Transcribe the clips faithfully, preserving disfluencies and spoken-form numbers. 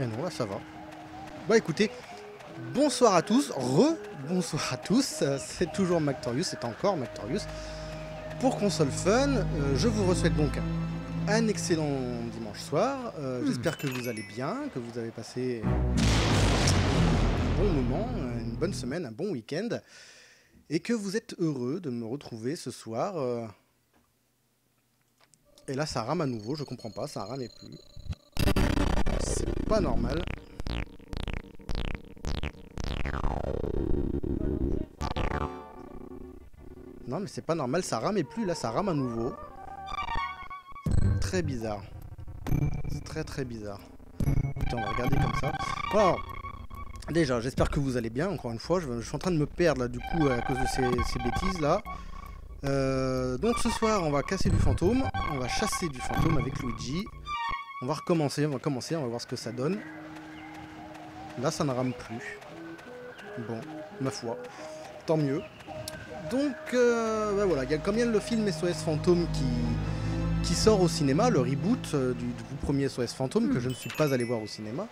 Et non, là ça va. Bah écoutez, bonsoir à tous, re-bonsoir à tous, c'est toujours Mactorius, c'est encore Mactorius pour Console Fun. Euh, je vous souhaite donc un excellent dimanche soir. Euh, mmh. J'espère que vous allez bien, que vous avez passé un bon moment, une bonne semaine, un bon week-end et que vous êtes heureux de me retrouver ce soir. Euh... Et là ça rame à nouveau, je comprends pas, ça rame et plus. C'est pas normal. Non mais c'est pas normal, ça rame et plus, là ça rame à nouveau. Très bizarre. C'est très très bizarre. Putain, on va regarder comme ça. Alors, déjà, j'espère que vous allez bien, encore une fois, je, je suis en train de me perdre là du coup à cause de ces, ces bêtises là. Euh, donc ce soir on va casser du fantôme, on va chasser du fantôme avec Luigi. On va recommencer, on va commencer, on va voir ce que ça donne. Là ça ne rame plus. Bon, ma foi, tant mieux. Donc, euh, bah voilà, il y a quand même le film S O S Fantôme qui, qui sort au cinéma, le reboot euh, du, du premier S O S Fantôme, mmh. que je ne suis pas allé voir au cinéma.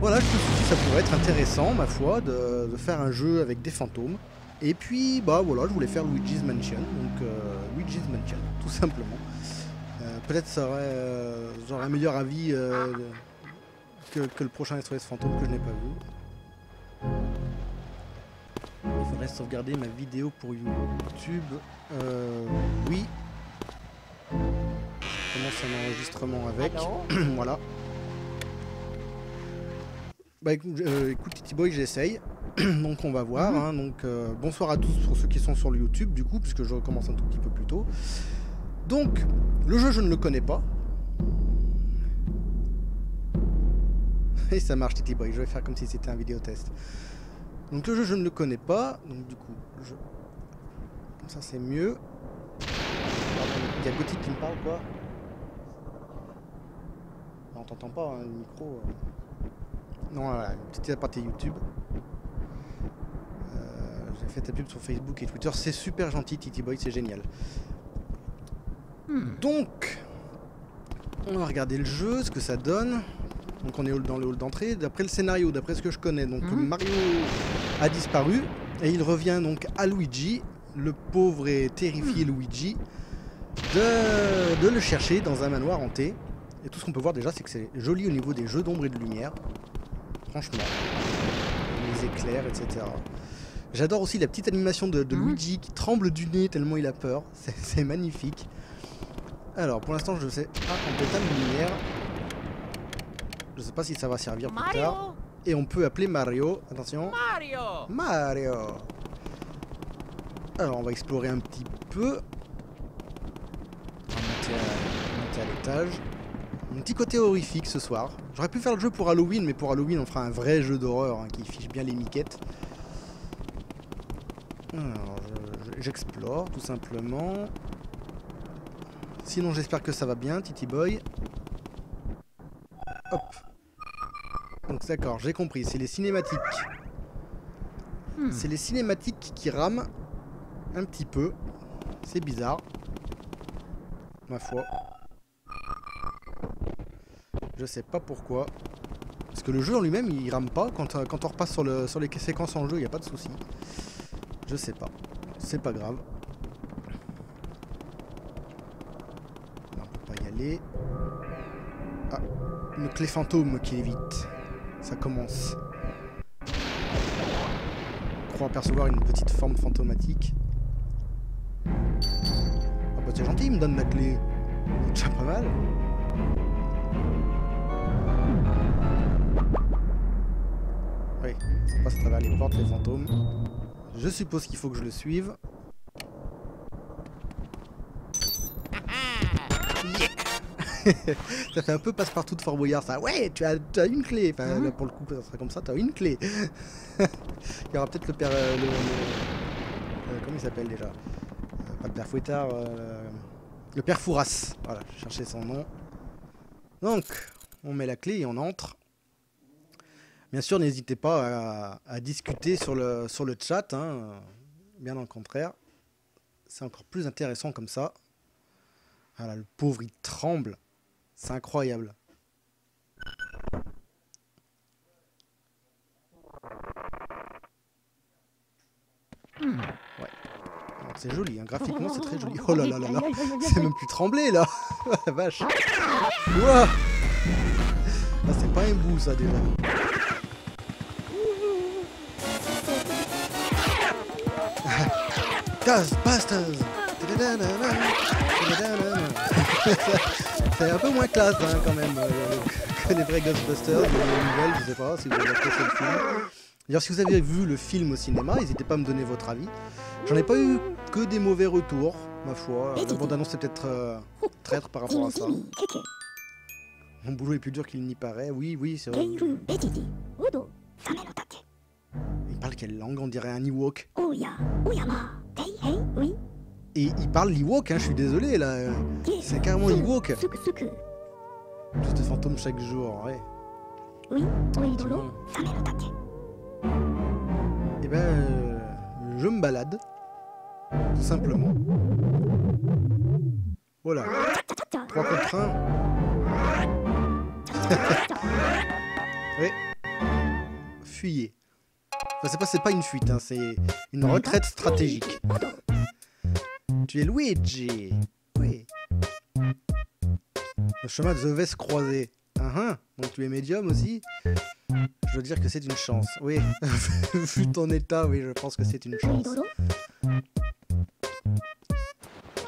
Voilà, je me suis dit que ça pourrait être intéressant, ma foi, de, de faire un jeu avec des fantômes. Et puis, bah voilà, je voulais faire Luigi's Mansion, donc euh, Luigi's Mansion, tout simplement. Euh, Peut-être ça aurait euh, un meilleur avis euh, que, que le prochain S O S Fantôme que je n'ai pas vu. Il faudrait sauvegarder ma vidéo pour YouTube. Euh, oui. Je commence un enregistrement avec. Voilà. Bah euh, écoute Titi Boy, j'essaye. Donc on va voir. Hein. Donc euh, bonsoir à tous pour ceux qui sont sur le YouTube du coup, puisque je recommence un tout petit peu plus tôt. Donc le jeu, je ne le connais pas. Et ça marche Titi Boy. Je vais faire comme si c'était un vidéo test. Donc le jeu, je ne le connais pas, donc du coup, je... comme ça c'est mieux. Il y a Gothic qui me parle, quoi. Non, on t'entend pas, hein, le micro... Euh... Non, voilà, une petite aparté YouTube. Euh, J'ai fait ta pub sur Facebook et Twitter, c'est super gentil, Titi Boy, c'est génial. Hmm. Donc, on va regarder le jeu, ce que ça donne. Donc on est dans le hall d'entrée, d'après le scénario, d'après ce que je connais, donc mmh. Mario a disparu et il revient donc à Luigi, le pauvre et terrifié mmh. Luigi, de, de le chercher dans un manoir hanté. Et tout ce qu'on peut voir déjà, c'est que c'est joli au niveau des jeux d'ombre et de lumière, franchement, les éclairs, et cetera. J'adore aussi la petite animation de, de mmh. Luigi qui tremble du nez tellement il a peur, c'est magnifique. Alors pour l'instant je sais, ah, on peut éteindre la lumière. Je sais pas si ça va servir plus Mario. Tard. Et on peut appeler Mario. Attention. Mario. Mario. Alors on va explorer un petit peu. On va monter à, à l'étage. Un petit côté horrifique ce soir. J'aurais pu faire le jeu pour Halloween, mais pour Halloween on fera un vrai jeu d'horreur hein, qui fiche bien les miquettes. Alors j'explore je, je, tout simplement. Sinon j'espère que ça va bien, Titi Boy. Hop. Donc d'accord, j'ai compris, c'est les cinématiques. Hmm. C'est les cinématiques qui rament un petit peu. C'est bizarre. Ma foi. Je sais pas pourquoi. Parce que le jeu en lui-même, il rame pas. Quand, euh, quand on repasse sur, le, sur les séquences en jeu, il n'y a pas de souci. Je sais pas. C'est pas grave. On peut pas y aller. Ah. Une clé fantôme qui évite. Ça commence. On croit apercevoir une petite forme fantomatique. Ah bah c'est gentil, il me donne la clé. C'est déjà pas mal. Oui, ça passe à travers les portes, les fantômes. Je suppose qu'il faut que je le suive. Ça fait un peu passe-partout de Fort Boyard, ça. Ouais, tu as, tu as une clé. Enfin, mmh. là, pour le coup, ça serait comme ça, tu as une clé. Il y aura peut-être le père... Euh, le, le, euh, comment il s'appelle déjà euh, Pas le père Fouettard. Euh, le père Fouras. Voilà, je cherchais son nom. Donc, on met la clé et on entre. Bien sûr, n'hésitez pas à, à discuter sur le, sur le chat. Hein. Bien au contraire. C'est encore plus intéressant comme ça. Voilà, le pauvre, il tremble. C'est incroyable. C'est joli, hein. Graphiquement c'est très joli. Oh là là là là, c'est même plus tremblé là. La vache. Ouah. Ah, c'est pas un bout ça déjà. Ghostbusters. C'est un peu moins classe hein, quand même euh, que les vrais Ghostbusters, les nouvelles, je sais pas si vous avez apprécié le film. D'ailleurs si vous avez vu le film au cinéma, n'hésitez pas à me donner votre avis. J'en ai pas eu que des mauvais retours, ma foi. La bande-annonce c'est peut-être euh, traître par rapport à ça. Mon boulot est plus dur qu'il n'y paraît, oui, oui, c'est vrai. Il parle quelle langue? On dirait un Ewok. Et il parle l'Ewok, hein, je suis désolé là. C'est carrément l'Ewok. Tous des fantômes chaque jour, ouais. Oui, oui, et ben, euh, je me balade. Tout simplement. Voilà. trois contre un. Oui. Fuyez. Enfin, c'est pas, c'est pas une fuite, hein, c'est une retraite stratégique. Tu es Luigi. Oui. Le chemin devait se croiser. Ah ah. Donc tu es médium aussi. Je veux dire que c'est une chance. Oui. Vu ton état, oui, je pense que c'est une chance.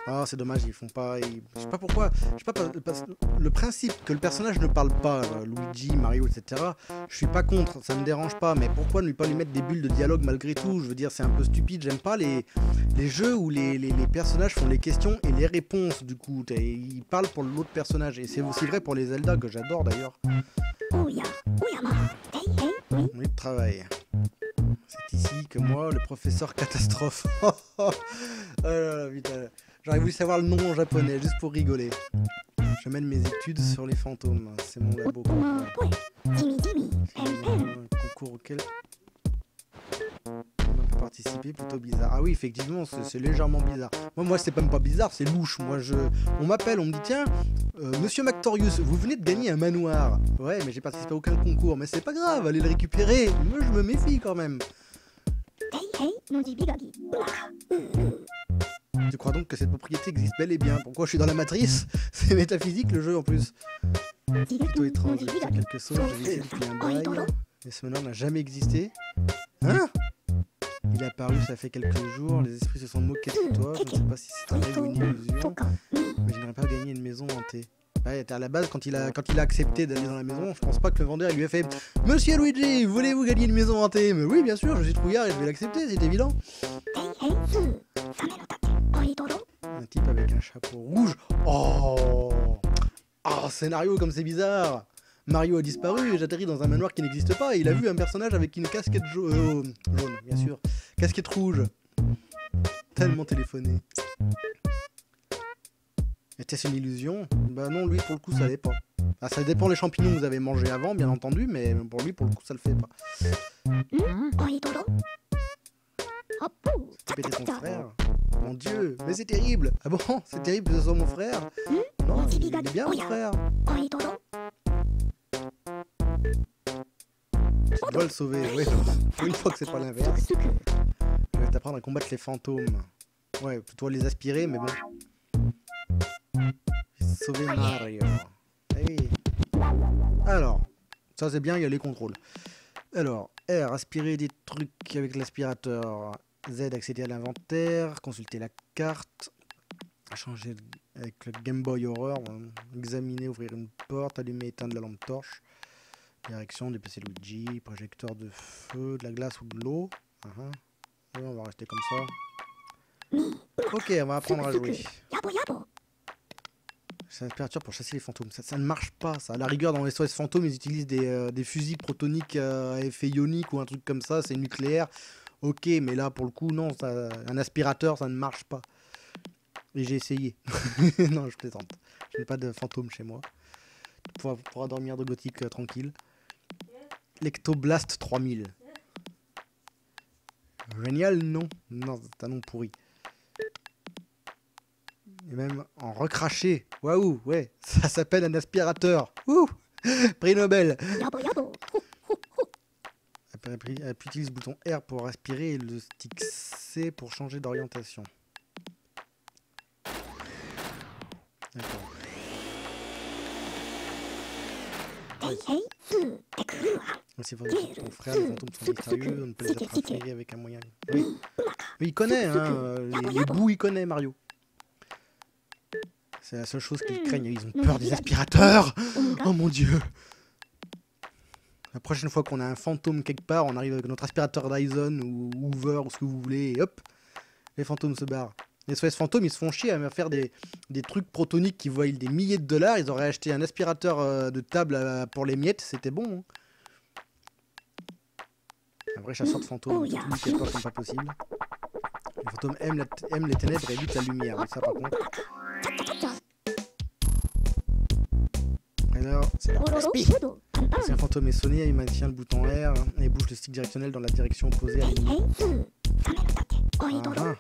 Ah, c'est dommage, ils font pas. Ils... Je sais pas pourquoi. Je sais pas. Le principe que le personnage ne parle pas, Luigi, Mario, et cetera. Je suis pas contre. Ça me dérange pas. Mais pourquoi ne lui pas lui mettre des bulles de dialogue malgré tout? Je veux dire, c'est un peu stupide. J'aime pas les les jeux où les, les les personnages font les questions et les réponses du coup. Ils parlent pour l'autre personnage. Et c'est aussi vrai pour les Zelda que j'adore d'ailleurs. On est de travail. C'est ici que moi, le professeur catastrophe. Oh là là, putain. J'aurais voulu savoir le nom en japonais, juste pour rigoler. Je mène mes études sur les fantômes, c'est mon labo. Concours auquel on peut participer, plutôt bizarre. Ah oui, effectivement, c'est légèrement bizarre. Moi, moi c'est même pas bizarre, c'est louche. Moi, je, on m'appelle, on me dit, tiens, euh, monsieur Mactorius, vous venez de gagner un manoir. Ouais, mais j'ai participé à aucun concours, mais c'est pas grave, allez le récupérer. Moi, je me méfie quand même. Tu crois donc que cette propriété existe bel et bien? Pourquoi je suis dans la matrice? C'est métaphysique le jeu en plus. C'est plutôt étrange, il y a quelques sauts, j'ai laissé depuis un bail. Mais ce manoir n'a jamais existé. Hein? Il est apparu, ça fait quelques jours, les esprits se sont moqués de toi, je ne sais pas si c'est un rêve ou une illusion, mais je n'aurais pas gagné une maison hantée. Ouais, à la base, quand il a, quand il a accepté d'aller dans la maison, je pense pas que le vendeur lui a fait « Monsieur Luigi, voulez-vous gagner une maison hantée ?» Mais oui, bien sûr, je suis trouillard et je vais l'accepter, c'est évident. Un type avec un chapeau rouge. Oh, oh scénario comme c'est bizarre. Mario a disparu et j'atterris dans un manoir qui n'existe pas et il a vu un personnage avec une casquette jaune, euh, jaune bien sûr, casquette rouge. Tellement téléphoné. Était-ce une illusion? Bah non, lui pour le coup ça l'est pas. Ah, ça dépend les champignons que vous avez mangés avant, bien entendu, mais pour lui pour le coup ça le fait pas. Tu pétais ton frère? Mon dieu, mais c'est terrible! Ah bon? C'est terrible que ce soit mon frère? Non, il est bien mon frère! Tu dois le sauver, oui. Une fois que c'est pas l'inverse. Je vais t'apprendre à combattre les fantômes. Ouais, plutôt les aspirer, mais bon. Sauver Mario. Hey. Alors, ça c'est bien, il y a les contrôles. Alors, R, aspirer des trucs avec l'aspirateur. Z, accéder à l'inventaire, consulter la carte, changer avec le Game Boy Horror, examiner, ouvrir une porte, allumer, éteindre la lampe torche, direction, déplacer Luigi, projecteur de feu, de la glace ou de l'eau. Uh-huh. On va rester comme ça. Ok, on va apprendre à jouer. L'aspirateur pour chasser les fantômes, ça, ça ne marche pas ça. À la rigueur dans les S O S Fantômes ils utilisent des, euh, des fusils protoniques euh, à effet ionique ou un truc comme ça, c'est nucléaire. Ok, mais là pour le coup non, ça, un aspirateur ça ne marche pas. Et j'ai essayé. Non je plaisante, je n'ai pas de fantôme chez moi. Tu pourras, pourras dormir de gothique euh, tranquille. L'Ectoblast trois mille. Génial non? Non c'est un nom pourri. Et même en recracher. Waouh, ouais, ça s'appelle un aspirateur. Ouh, prix Nobel. Appuie, appuie, appuie, utilise le bouton R pour aspirer et le stick C pour changer d'orientation. D'accord. C'est vrai que ton frère, les fantômes sont mystérieux, on ne peut les attraper avec un moyen. Oui, oui il connaît, hein, les, les bouts, il connaît Mario. C'est la seule chose qu'ils craignent, ils ont peur des aspirateurs. Oh mon dieu. La prochaine fois qu'on a un fantôme quelque part, on arrive avec notre aspirateur Dyson ou Hoover ou ce que vous voulez, et hop, les fantômes se barrent. Les S O S Fantômes, ils se font chier à faire des, des trucs protoniques qui valent des milliers de dollars. Ils auraient acheté un aspirateur de table pour les miettes, c'était bon. Un vrai chasseur de fantômes, toutes les histoires sont pas possibles. Les fantômes aiment, la aiment les ténèbres et évitent la lumière, ça par contre. Alors, c'est si un fantôme est sonné, il maintient le bouton R et bouge le stick directionnel dans la direction opposée à l'ennemi. Voilà.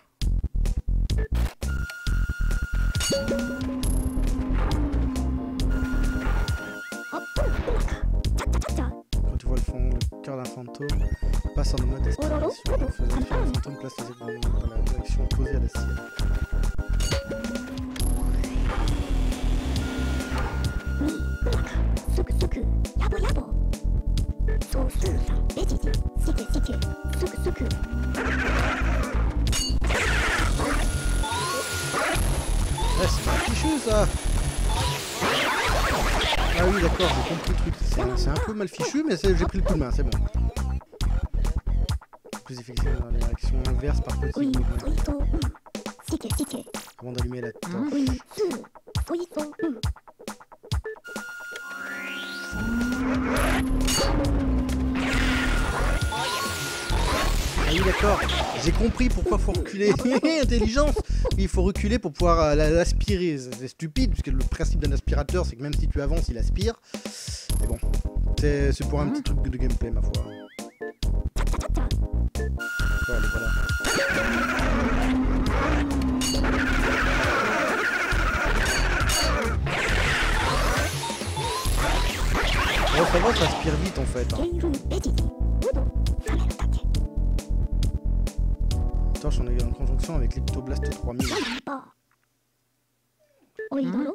Quand tu vois le, fond, le cœur d'un fantôme, passe en mode expiration. En faisant fuir le fantôme, place les épaules dans la direction opposée à la sienne. Ah, c'est pas fichu ça! Ah oui d'accord, j'ai compris le truc, c'est un peu mal fichu mais j'ai pris le coup de main, c'est bon. Plus effectivement dans la direction inverse par contre. Avant d'allumer la torche. Ah oui d'accord, j'ai compris pourquoi faut reculer. Intelligence. Il faut reculer pour pouvoir l'aspirer. C'est stupide puisque le principe d'un aspirateur c'est que même si tu avances il aspire. Mais bon, c'est pour un petit truc de gameplay ma foi. Voilà, voilà. Oh, ça va, ça aspire vite en fait. Hein. On est en conjonction avec l'Ectoblast trois mille. Mmh.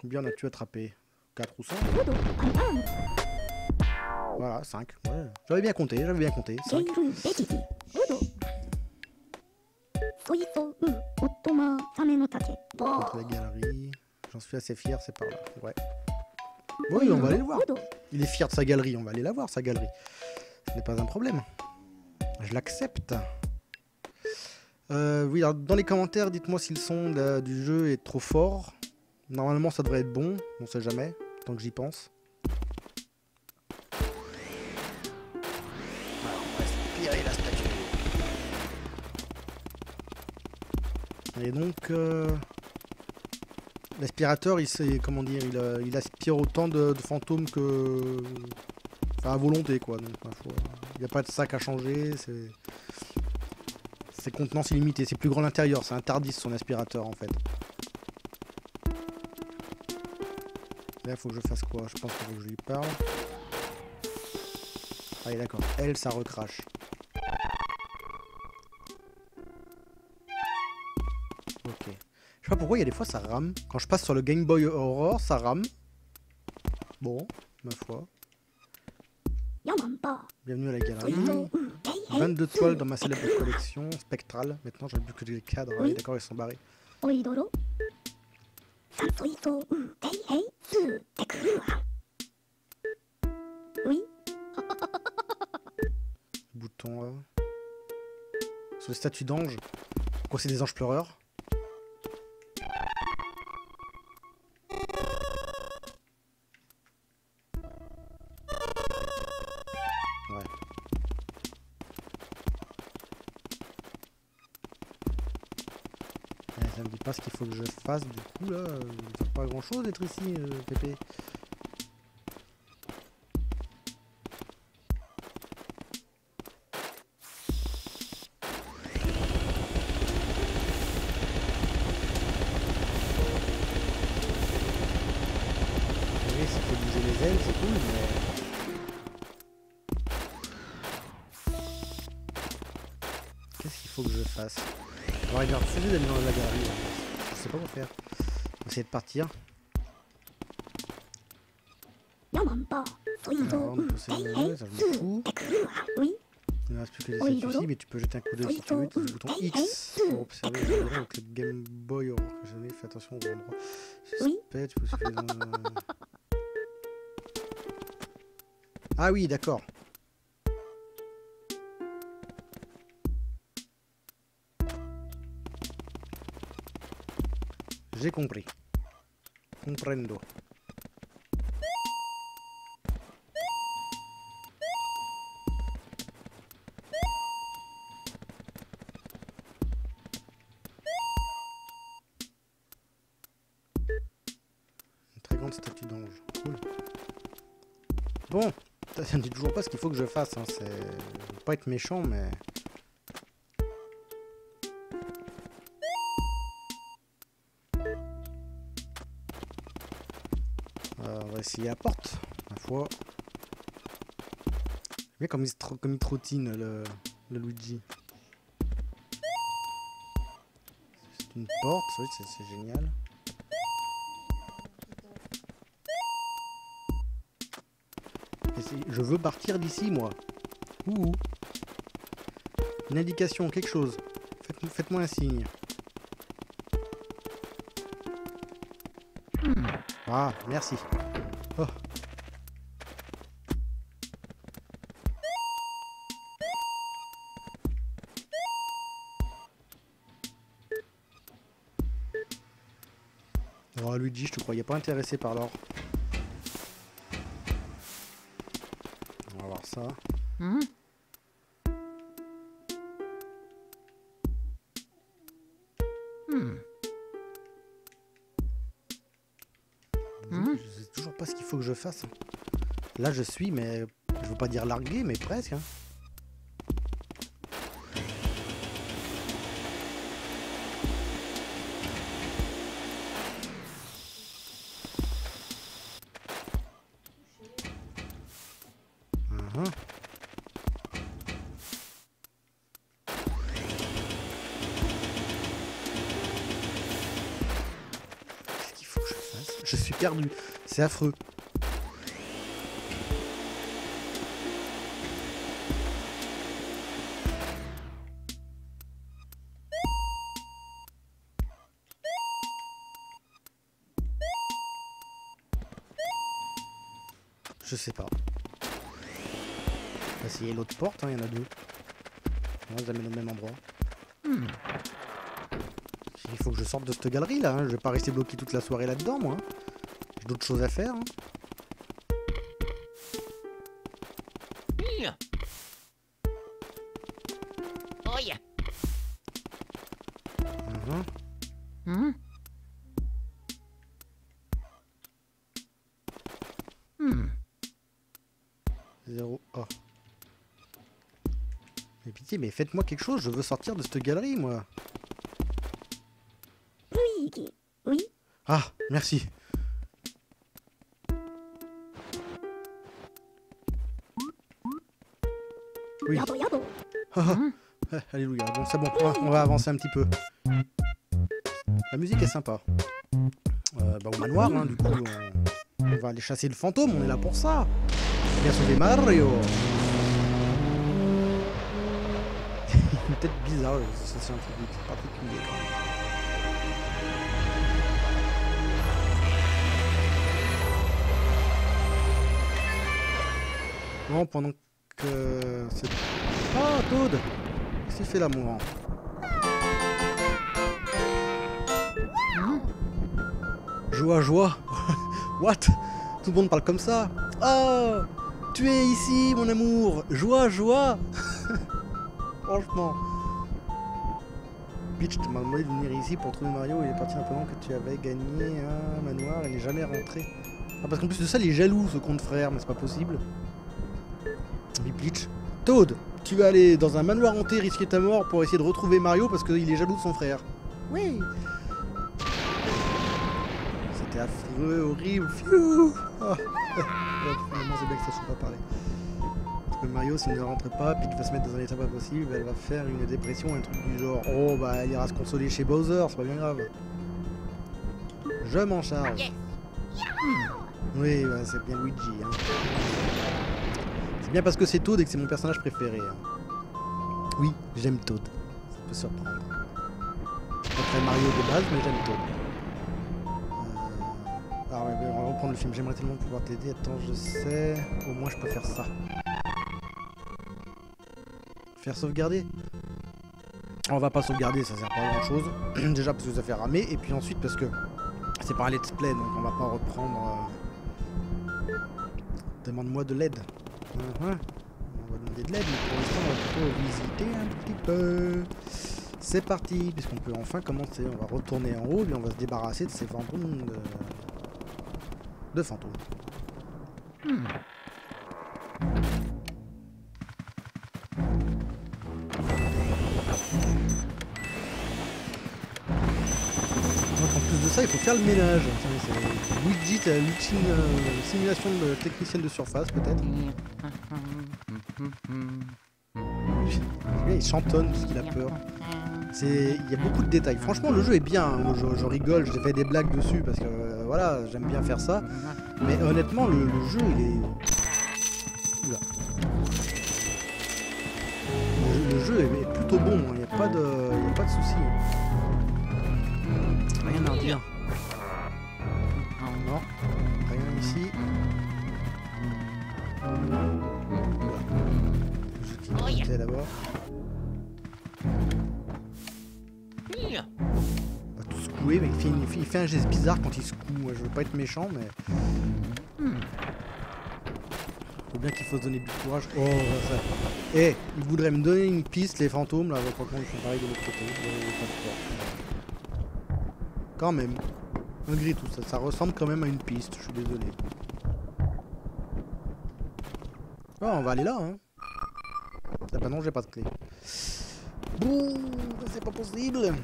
Combien en as-tu attrapé? quatre ou cinq? Voilà, cinq. Ouais. J'avais bien compté, j'avais bien compté. cinq. Contre la galerie. J'en suis assez fier, c'est par là. Ouais. Oui, on va aller le voir. Il est fier de sa galerie, on va aller la voir, sa galerie. Ce n'est pas un problème. Je l'accepte. Euh, oui, alors dans les commentaires, dites-moi si le son là, du jeu est trop fort. Normalement, ça devrait être bon. On sait jamais, tant que j'y pense. Alors, on va aspirer la statue. Et donc, euh, l'aspirateur, il sait, comment dire, il, euh, il aspire autant de, de fantômes que, enfin, à volonté, quoi. Donc, bah, faut, il n'y a pas de sac à changer. C'est. C'est contenance illimitée, c'est plus grand l'intérieur, c'est interdit son aspirateur en fait. Là faut que je fasse quoi? Je pense qu'il faut que je lui parle. Allez d'accord, elle ça recrache. Ok. Je sais pas pourquoi il y a des fois ça rame. Quand je passe sur le Game Boy Horror, ça rame. Bon, ma foi. Bienvenue à la galerie. vingt-deux toiles dans ma célèbre collection spectrale. Maintenant, j'en ai plus que des cadres. Oui. Allez, d'accord, ils sont barrés. Bouton A. Ce statut d'ange. Pourquoi c'est des anges pleureurs? Qu'il faut que je fasse du coup là, euh, ça fait pas grand chose d'être ici, euh, Pépé. Oui, ça fait bouger les ailes, c'est cool, mais. Qu'est-ce qu'il faut que je fasse? On va regarder, c'est d'aller dans la galerie. Je sais pas quoi faire. On va essayer de partir. Alors, on peut s'éloigner, ça joue beaucoup. Il ne reste plus que les sept outils, mais tu peux jeter un coup d'œil si tu veux. Tu as le bouton X pour observer les endroits avec le Game Boy Horror. Jamais fait attention aux endroits suspects. Tu peux se faire un... Ah oui, d'accord. J'ai compris. Comprendo. Bon, ça, ça ne dit toujours pas ce qu'il faut que je fasse, hein. C'est... Je veux pas être méchant, mais... Euh, on va essayer la porte, ma foi. J'aime bien comme il, tro... comme il trottine, le, le Luigi. C'est une porte, oui, c'est génial. Je veux partir d'ici, moi. Ouh. Une indication, quelque chose. Faites, faites-moi un signe. Ah, merci. Oh. Oh, Luigi, je te croyais pas intéressé par l'or. Ça. Mmh. Mmh. Je sais toujours pas ce qu'il faut que je fasse. Là je suis, mais je veux pas dire largué, mais presque. Hein. Je suis perdu, c'est affreux. Je sais pas. On va essayer l'autre porte, hein, y en a deux. On va les amener au même endroit. Hmm. Il faut que je sorte de cette galerie là, hein. Je vais pas rester bloqué toute la soirée là-dedans, moi. J'ai d'autres choses à faire. Hein. Oh yeah. uh-huh. mmh. Mmh. Zéro. Oh. Mais pitié, mais faites-moi quelque chose, je veux sortir de cette galerie, moi. Ah, merci. Oui. Oh, oh. Alléluia. Bon, c'est bon. On va avancer un petit peu. La musique est sympa. Euh, bah, au manoir, hein, du coup, on... on va aller chasser le fantôme. On est là pour ça. Bien sauvé Mario. Une tête bizarre. C'est un truc particulier quand même. Non, pendant que c'est... Ah, Toad, qu'est-ce qu'il fait là, mon grand? Joie, joie. What? Tout le monde parle comme ça. Oh, tu es ici, mon amour. Joie, joie. Franchement. Peach m'a demandé de venir ici pour trouver Mario. Il est parti un peu avant que tu avais gagné un manoir. Il n'est jamais rentré. Ah, parce qu'en plus de ça, il est jaloux, ce compte frère. Mais c'est pas possible. Bleach. Toad, tu vas aller dans un manoir hanté risquer ta mort pour essayer de retrouver Mario parce qu'il est jaloux de son frère. Oui. C'était affreux, horrible. Fiou. Oh. Finalement, c'est bien que ça ne soit pas parler. Parce que Mario, si elle ne rentre pas, Peach va se mettre dans un état pas possible, elle va faire une dépression, un truc du genre. Oh, bah elle ira se consoler chez Bowser, c'est pas bien grave. Je m'en charge. Oui, bah, c'est bien Luigi. Hein. C'est bien parce que c'est Toad et que c'est mon personnage préféré. Hein. Oui, j'aime Toad. Ça peut surprendre. Après Mario de base, mais j'aime Toad. Euh... Alors, on va reprendre le film. J'aimerais tellement pouvoir t'aider. Attends, je sais. Au moins, je peux faire ça. Faire sauvegarder. On va pas sauvegarder, ça sert pas à grand chose. Déjà parce que ça fait ramer, et puis ensuite parce que c'est pas un let's play, donc on va pas reprendre. Euh... Demande-moi de l'aide. Uh-huh. On va demander de l'aide, mais pour l'instant on va plutôt visiter un petit peu. C'est parti, puisqu'on peut enfin commencer. On va retourner en haut, et on va se débarrasser de ces fantômes de, de fantômes. Hmm. Ça, il faut faire le ménage. Luigi, t'as une simulation de technicienne de surface, peut-être. Il chantonne parce qu'il a peur. Il y a beaucoup de détails. Franchement, le jeu est bien. Hein. Je, je rigole, j'ai fait des blagues dessus parce que euh, voilà, j'aime bien faire ça. Mais honnêtement, le, le jeu, il est. Oula. Le, le jeu est plutôt bon. Il n'y a pas de, il y a pas de soucis. Rien à dire. Non, rien ici. Voilà. Je vais d'abord. On va tout secouer, mais il fait, une, il fait un geste bizarre quand il secoue. Je veux pas être méchant, mais. Hmm. Faut bien qu'il faut se donner du courage. Oh, ça. Eh, hey, ils voudraient me donner une piste, les fantômes, là. Je crois que moi, je suis pareil de l'autre côté. Quand même, malgré tout ça, ça ressemble quand même à une piste, je suis désolé. Oh, on va aller là, hein. Ah bah non, j'ai pas de clé. Bouh, c'est pas possible.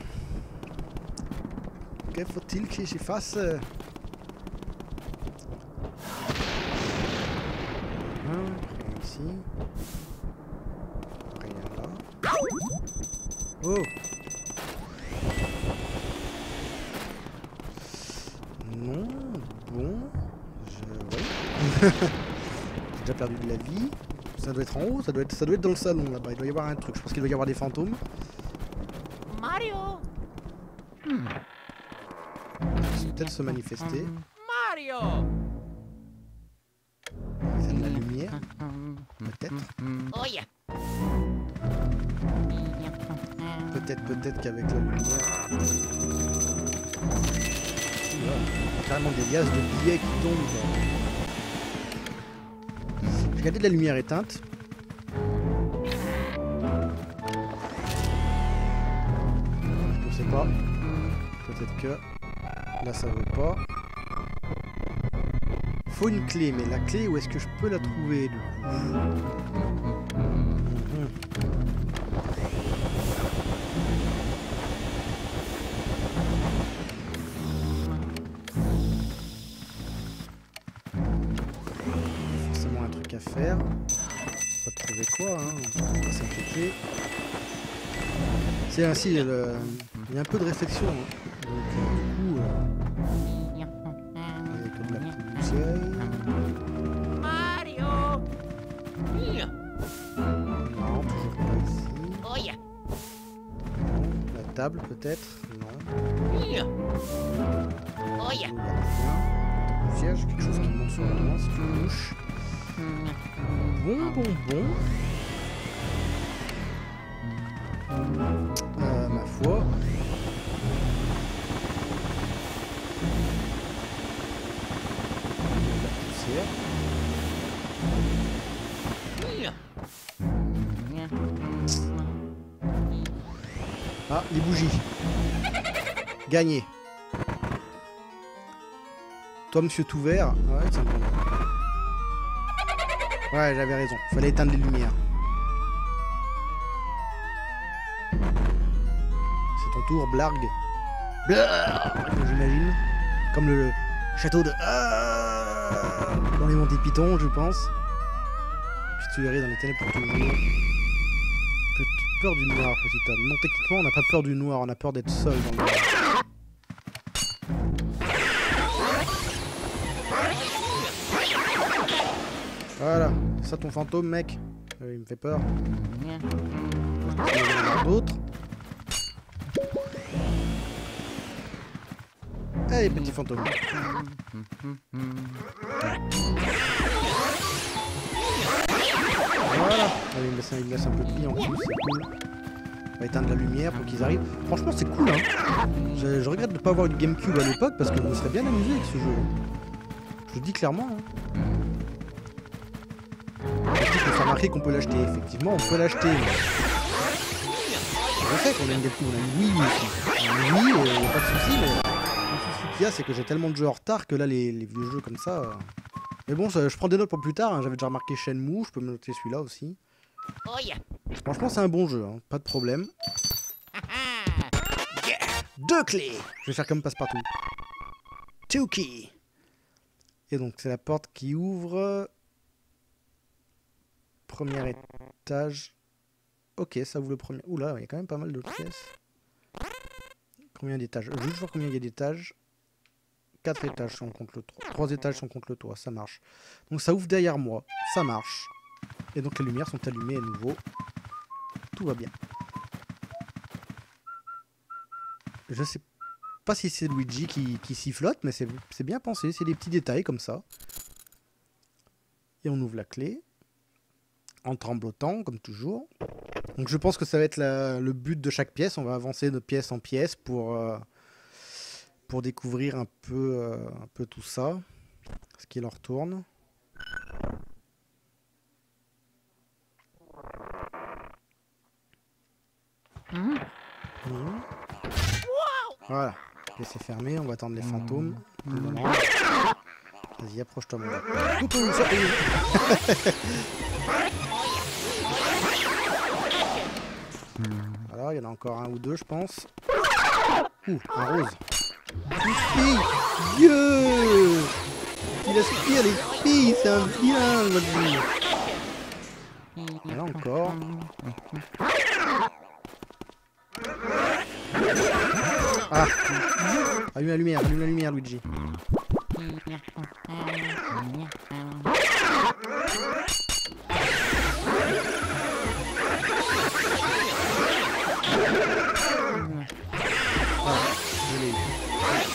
Que faut-il que j'y fasse? Rien ici. Rien là. Oh. Non, bon, je... Ouais. J'ai déjà perdu de la vie. Ça doit être en haut, ça doit être, ça doit être dans le salon là-bas. Il doit y avoir un truc. Je pense qu'il doit y avoir des fantômes. Mario. Hmm. Ils vont peut-être se manifester. Mario. C'est de la lumière. Peut-être. Oh yeah. Peut-être, peut-être qu'avec la lumière. Voilà. Carrément des liasses de billets qui tombent. J'ai gardé de la lumière éteinte. Je sais pas. Peut-être que là ça veut pas. Faut une clé, mais la clé où est-ce que je peux la trouver du coup ? Faire. Pas trouver quoi, hein. C'est ainsi, le... il y a un peu de réflexion. Hein. Donc, du coup, euh... avec Mario. Non, toujours pas ici. La table peut-être. Non. La poussière, j'ai quelque chose qui monte sur la main, c'est une mouche. Bon, bon, bon. Euh, ma foi. La poussière. Ah, les bougies. Gagné. Toi, monsieur Touvert. Ouais, c'est bon. Ouais, j'avais raison. Fallait éteindre les lumières. C'est ton tour, Blargue. Blargue, j'imagine. Comme le château de... Dans les montées Python, je pense. Je te verrai dans les ténèbres pour toujours. Petite peur du noir, petit homme. Non, techniquement, on n'a pas peur du noir. On a peur d'être seul dans le noir. Voilà, ça ton fantôme, mec. Euh, il me fait peur. D'autres. Allez, petit fantôme. Voilà. Allez, il me laisse, il me laisse un peu de client. On va éteindre la lumière pour qu'ils arrivent. Franchement, c'est cool, hein. Je, je regrette de ne pas avoir eu de GameCube à l'époque parce que je me serais bien amusé avec ce jeu. Je le dis clairement. Hein. Je dis qu'on s'est remarqué qu'on peut l'acheter. Effectivement, on peut l'acheter. Je sais qu'on a une GameCube, on a une Wii aussi. Une Wii, il n'y a pas de soucis, mais le souci qu'il y a, c'est que j'ai tellement de jeux en retard que là, les, les vieux jeux comme ça... Euh... Mais bon, ça, je prends des notes pour plus tard. Hein. J'avais déjà remarqué Shenmue, je peux me noter celui-là aussi. Oh yeah. Franchement, c'est un bon jeu, hein. Pas de problème. Yeah. Deux clés. Je vais faire comme passe-partout. Two keys. Et donc, c'est la porte qui ouvre. Premier étage. Ok, ça ouvre le premier. Oula, il y a quand même pas mal de pièces. Combien d'étages? Juste voir combien il y a d'étages. Quatre étages sont contre le toit. Trois étages sont contre le toit, ça marche. Donc, ça ouvre derrière moi, ça marche. Et donc les lumières sont allumées à nouveau. Tout va bien. Je sais pas si c'est Luigi qui, qui s'y flotte, mais c'est bien pensé. C'est des petits détails comme ça. Et on ouvre la clé. En tremblotant, comme toujours. Donc je pense que ça va être la, le but de chaque pièce. On va avancer de pièce en pièce pour, euh, pour découvrir un peu, euh, un peu tout ça. Ce qui leur tourne. Mmh. Mmh. Wow. Voilà, c'est fermé, on va attendre les fantômes. Mmh. Vas-y, approche-toi mon gars. Voilà, il y en a encore un ou deux je pense. Ouh, un rose. Une fille. Dieu. Il aspire les filles, c'est un vilain votre vie. Il y en a encore. Ah. Allume la lumière, allume la lumière Luigi. Voilà, je l'ai eu.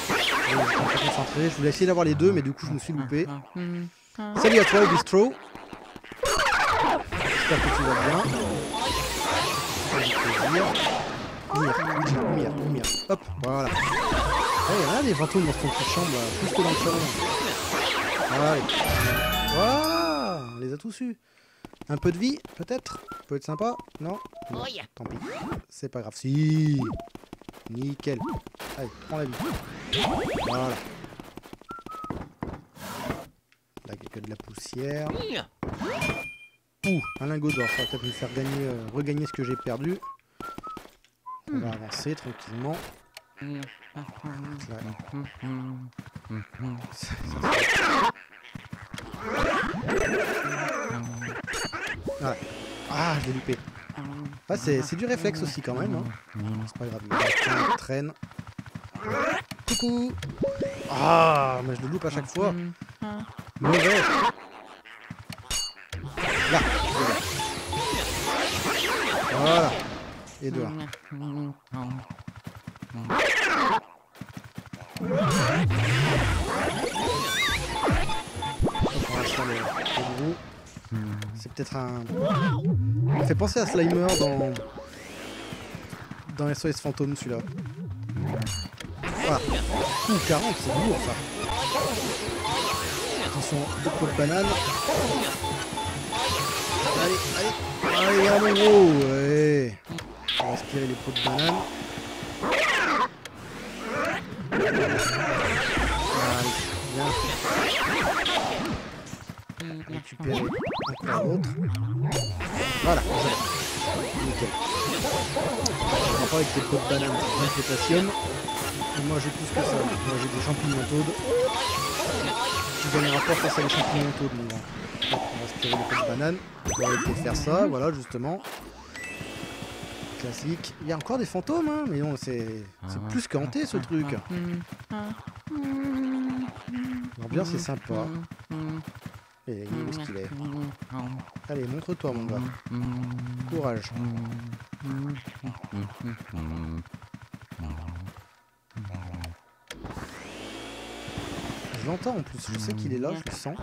Je suis concentré, je voulais essayer d'avoir les deux mais du coup je me suis loupé. Salut à toi Bistro. J'espère que tu vas bien. Lumière, lumière, lumière. Hop, voilà. Il y en a des fantômes dans son petit chambre, plus que dans le salon. Voilà, on les a tous eus. Un peu de vie, peut-être. Peut être sympa, non, non. Tant pis. C'est pas grave. Si. Nickel. Allez, prends la vie. Voilà. Là, il y a que de la poussière. Ouh, un lingot d'or. Ça va peut-être me faire gagner, euh, regagner ce que j'ai perdu. On va avancer tranquillement. Là, ça, ça, ça. Ah, ah, je l'ai loupé. Ah, c'est du réflexe aussi quand même. Hein. C'est pas grave. Il traîne. Coucou. Ah, mais je le loupe à chaque fois. Mauvais. Là. Voilà. Et de là. C'est peut-être un... Ça me fait penser à Slimer dans... Dans S O S Fantômes celui-là. Voilà. Ouh, quarante, c'est lourd ça. Attention, beaucoup de bananes. Allez, allez, allez, allez, gros, ouais. On va aspirer les pots de banane. Allez, bien. Récupérer encore l'autre. Voilà, nickel. On va pas avec tes pots de banane, c'est du potassium. Et moi j'ai plus que ça. Moi j'ai des champignons taudes. Je gagne un rapport face à les champignons taudes, mon grand. Donc, on va aspirer les pots de banane. On va essayer de faire ça, voilà, justement. Classique. Il y a encore des fantômes, hein, mais non, c'est plus qu'hanté ce truc. L'ambiance est sympa. Et où est-ce qu'il est? Allez, montre-toi, mon gars. Courage. Je l'entends en plus, je sais qu'il est là, je le sens.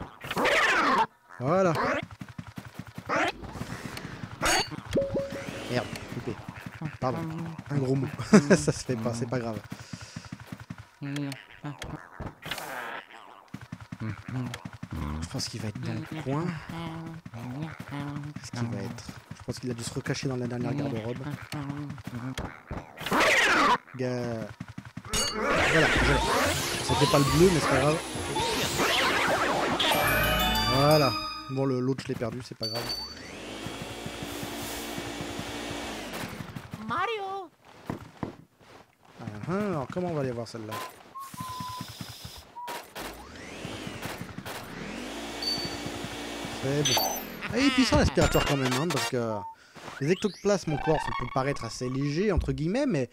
Voilà. Merde, coupé. Pardon, un gros mot. Ça se fait pas, c'est pas grave. Je pense qu'il va être dans le coin. Qu'est-ce qu'il va être? Je pense qu'il a dû se recacher dans la dernière garde-robe. Ga... Voilà, voilà. C'était pas le bleu, mais c'est pas grave. Voilà. Bon, l'autre, je l'ai perdu, c'est pas grave. Mario. Ah, alors, comment on va aller voir celle-là? Bon. Ah, et puissant l'aspirateur quand même, hein, parce que les ectoplasmes, mon corps, ça peut paraître assez léger, entre guillemets, mais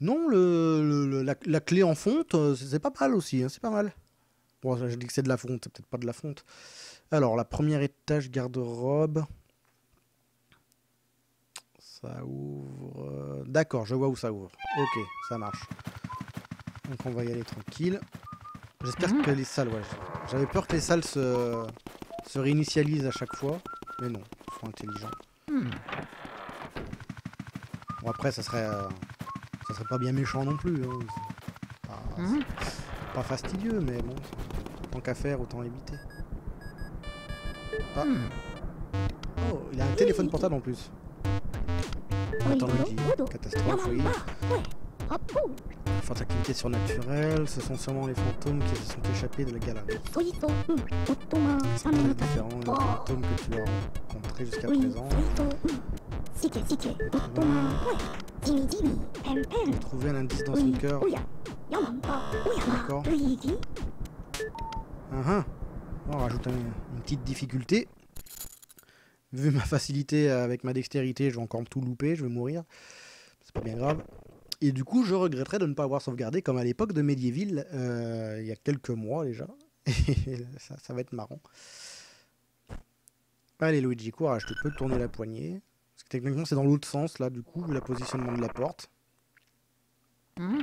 non, le, le, la, la clé en fonte, c'est pas mal aussi, hein, c'est pas mal. Bon, je dis que c'est de la fonte, c'est peut-être pas de la fonte. Alors, la première étage, garde-robe. Ça ouvre... D'accord, je vois où ça ouvre. Ok, ça marche. Donc on va y aller tranquille. J'espère que les salles, ouais, j'avais peur que les salles se... se réinitialise à chaque fois, mais non, ils sont intelligents. Hmm. Bon après ça serait euh, ça serait pas bien méchant non plus, hein. Pas, mmh. pas fastidieux, mais bon, tant qu'à faire autant éviter. Ah. Hmm. Oh, il a un téléphone portable en plus. Attends, le catastrophe, oui. Forte activité surnaturelle, ce sont sûrement les fantômes qui se sont échappés de la galaxie. C'est très différent des fantômes que tu as rencontrés jusqu'à présent. Mmh. Trouver un indice dans son cœur. D'accord. Ah ah. On rajoute un, une petite difficulté. Vu ma facilité avec ma dextérité, je vais encore tout louper, je vais mourir. C'est pas bien grave. Et du coup, je regretterais de ne pas avoir sauvegardé comme à l'époque de Medieval, euh, il y a quelques mois déjà. ça, ça va être marrant. Allez Luigi, courage, tu peux tourner la poignée. Parce que techniquement, c'est dans l'autre sens, là, du coup, le positionnement de la porte. Mmh.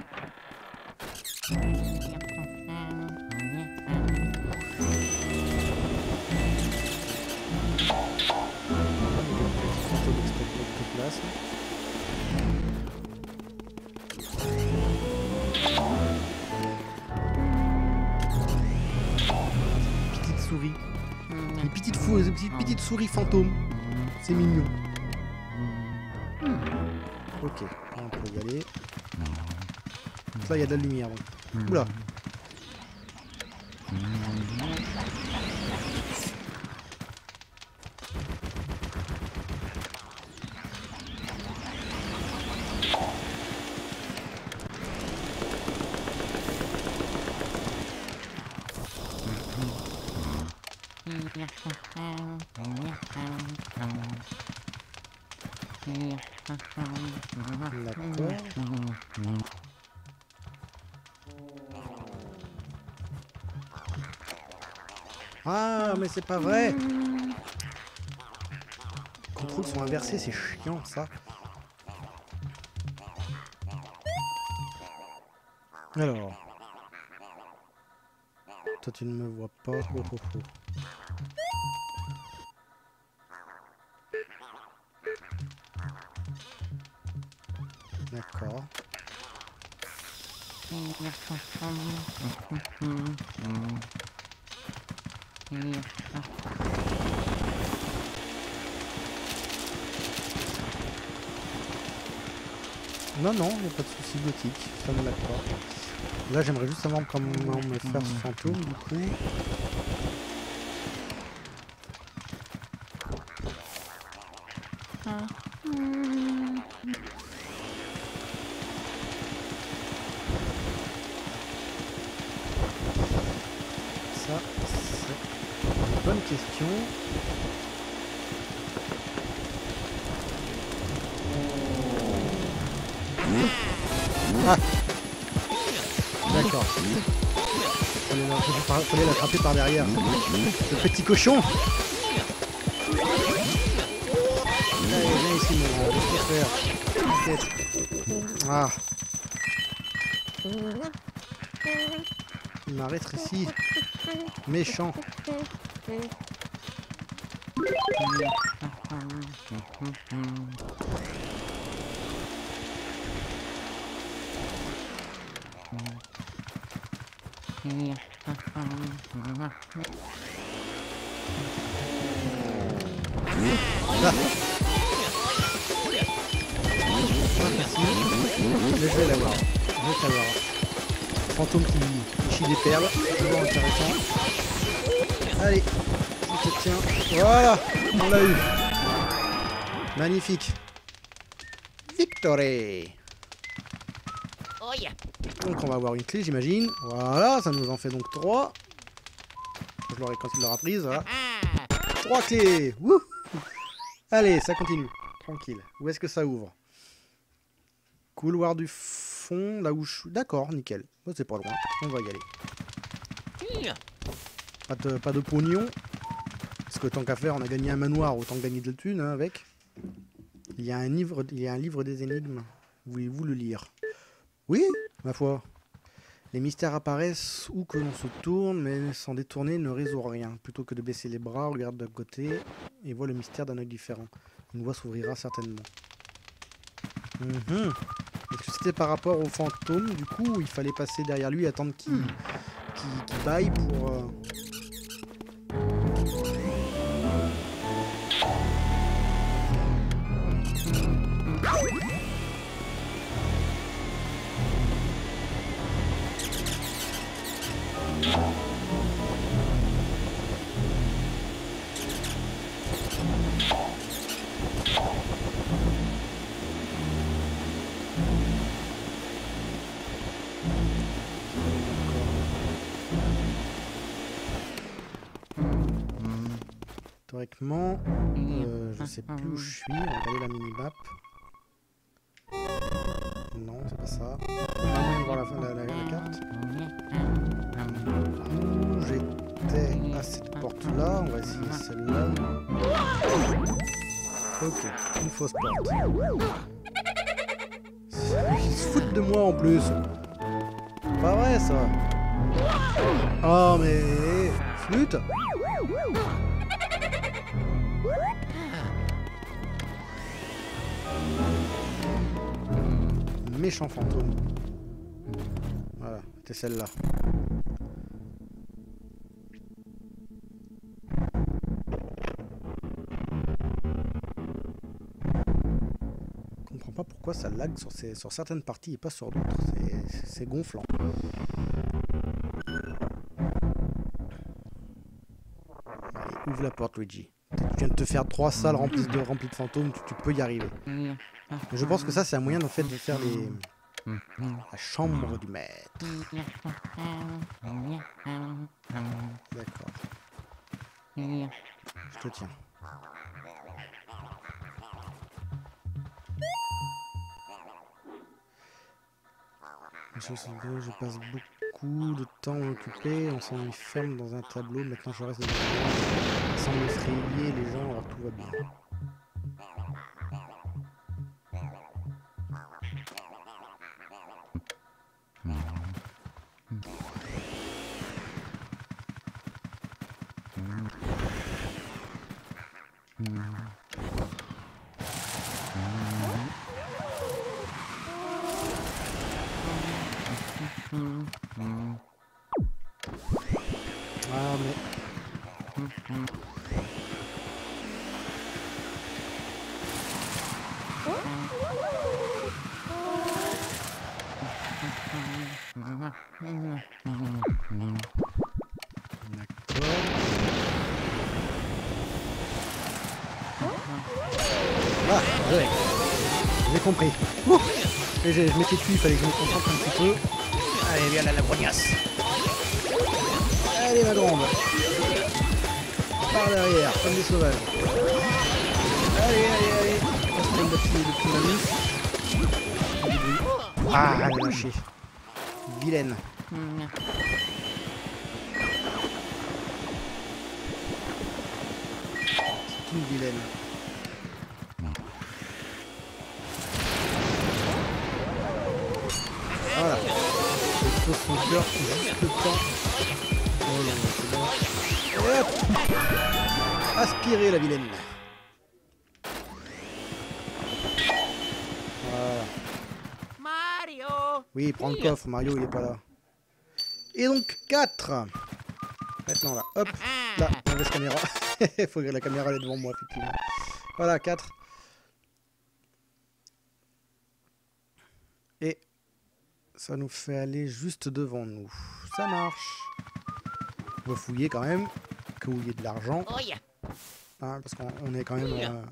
Une petite, fou, une petite souris fantôme. C'est mignon. Ok, on peut y aller. Donc là, il y a de la lumière. Donc. Oula. Ah, mais c'est pas vrai. Les contrôles sont inversés, c'est chiant ça. Alors. Toi, tu ne me vois pas. Oh, oh, oh. D'accord. Non, non, il n'y a pas de souci gothique, ça me l'a pas. Là, j'aimerais juste savoir comment me faire ce fantôme, du coup. Question. Ah. D'accord. Fallait l'attraper par derrière. Le petit cochon. Allez, ici, mon frère. Ah. Il m'arrête ici. Méchant. Ah. Je vais l'avoir, je vais savoir. Fantôme qui chie des perles, toujours intéressant. Allez, je te tiens. Voilà, on l'a eu. Magnifique. Victory. Donc on va avoir une clé, j'imagine. Voilà, ça nous en fait donc trois. Je l'aurai quand il l'aura prise. Voilà. Trois clés. Wouh. Allez, ça continue. Tranquille. Où est-ce que ça ouvre? Couloir du fond, là où je suis. D'accord, nickel. Oh, c'est pas loin. On va y aller. Pas de, pas de pognon. Parce que tant qu'à faire, on a gagné un manoir, autant gagner de la thune hein, avec. Il y a un livre, il y a un livre des énigmes. Voulez-vous le lire? Oui, ma foi. Les mystères apparaissent où que l'on se tourne, mais sans détourner ne résout rien. Plutôt que de baisser les bras, regarde d'un côté et voit le mystère d'un œil différent. Une voie s'ouvrira certainement. Mm-hmm. Est-ce que c'était par rapport au fantôme, du coup, il fallait passer derrière lui et attendre qu'il qu'il, qu'il baille pour... Euh... Euh, je sais plus où je suis, regardez la mini-map. Non, c'est pas ça. On va voir la, la, la, la carte. J'étais à cette porte-là, on va essayer celle-là. Ok, une fausse porte. Ils se foutent de moi en plus. Pas vrai ça. Oh mais... flûte. Méchant fantôme. Voilà, c'était celle-là. Je comprends pas pourquoi ça lag sur, ces, sur certaines parties et pas sur d'autres. C'est gonflant. Allez, ouvre la porte, Luigi. Tu viens de te faire trois salles remplies de, remplies de fantômes, tu, tu peux y arriver. Je pense que ça, c'est un moyen en fait, de faire les... la chambre du maître. D'accord. Je te tiens. Je passe beaucoup de temps occupé, on s'ennuie ferme dans un tableau, maintenant je reste dans le... sans m'effrayer les gens, alors tout va bien. Ah mais... compris. Ouh. Et je, je m'étais dessus, il fallait que je me concentre un petit peu. Allez, viens là, la brognasse. Allez, ma grande. Par derrière, comme des sauvages. Allez, allez, allez. On se prend le petit, le petit mamie. Ah, elle a lâché. Vilaine. victime vilaine. Voilà. Il faut son cœur juste le temps. Oh là, c'est bon. Et hop ! Aspirer la vilaine. Voilà. Mario ! Oui, prends le coffre, Mario il est pas là. Et donc quatre. Maintenant là, hop, là, mauvaise caméra. Il faut que la caméra elle est devant moi, effectivement. Voilà, quatre. Et ça nous fait aller juste devant nous. Ça marche. On va fouiller quand même, que vous ayez de l'argent. Hein, parce qu'on est quand même euh,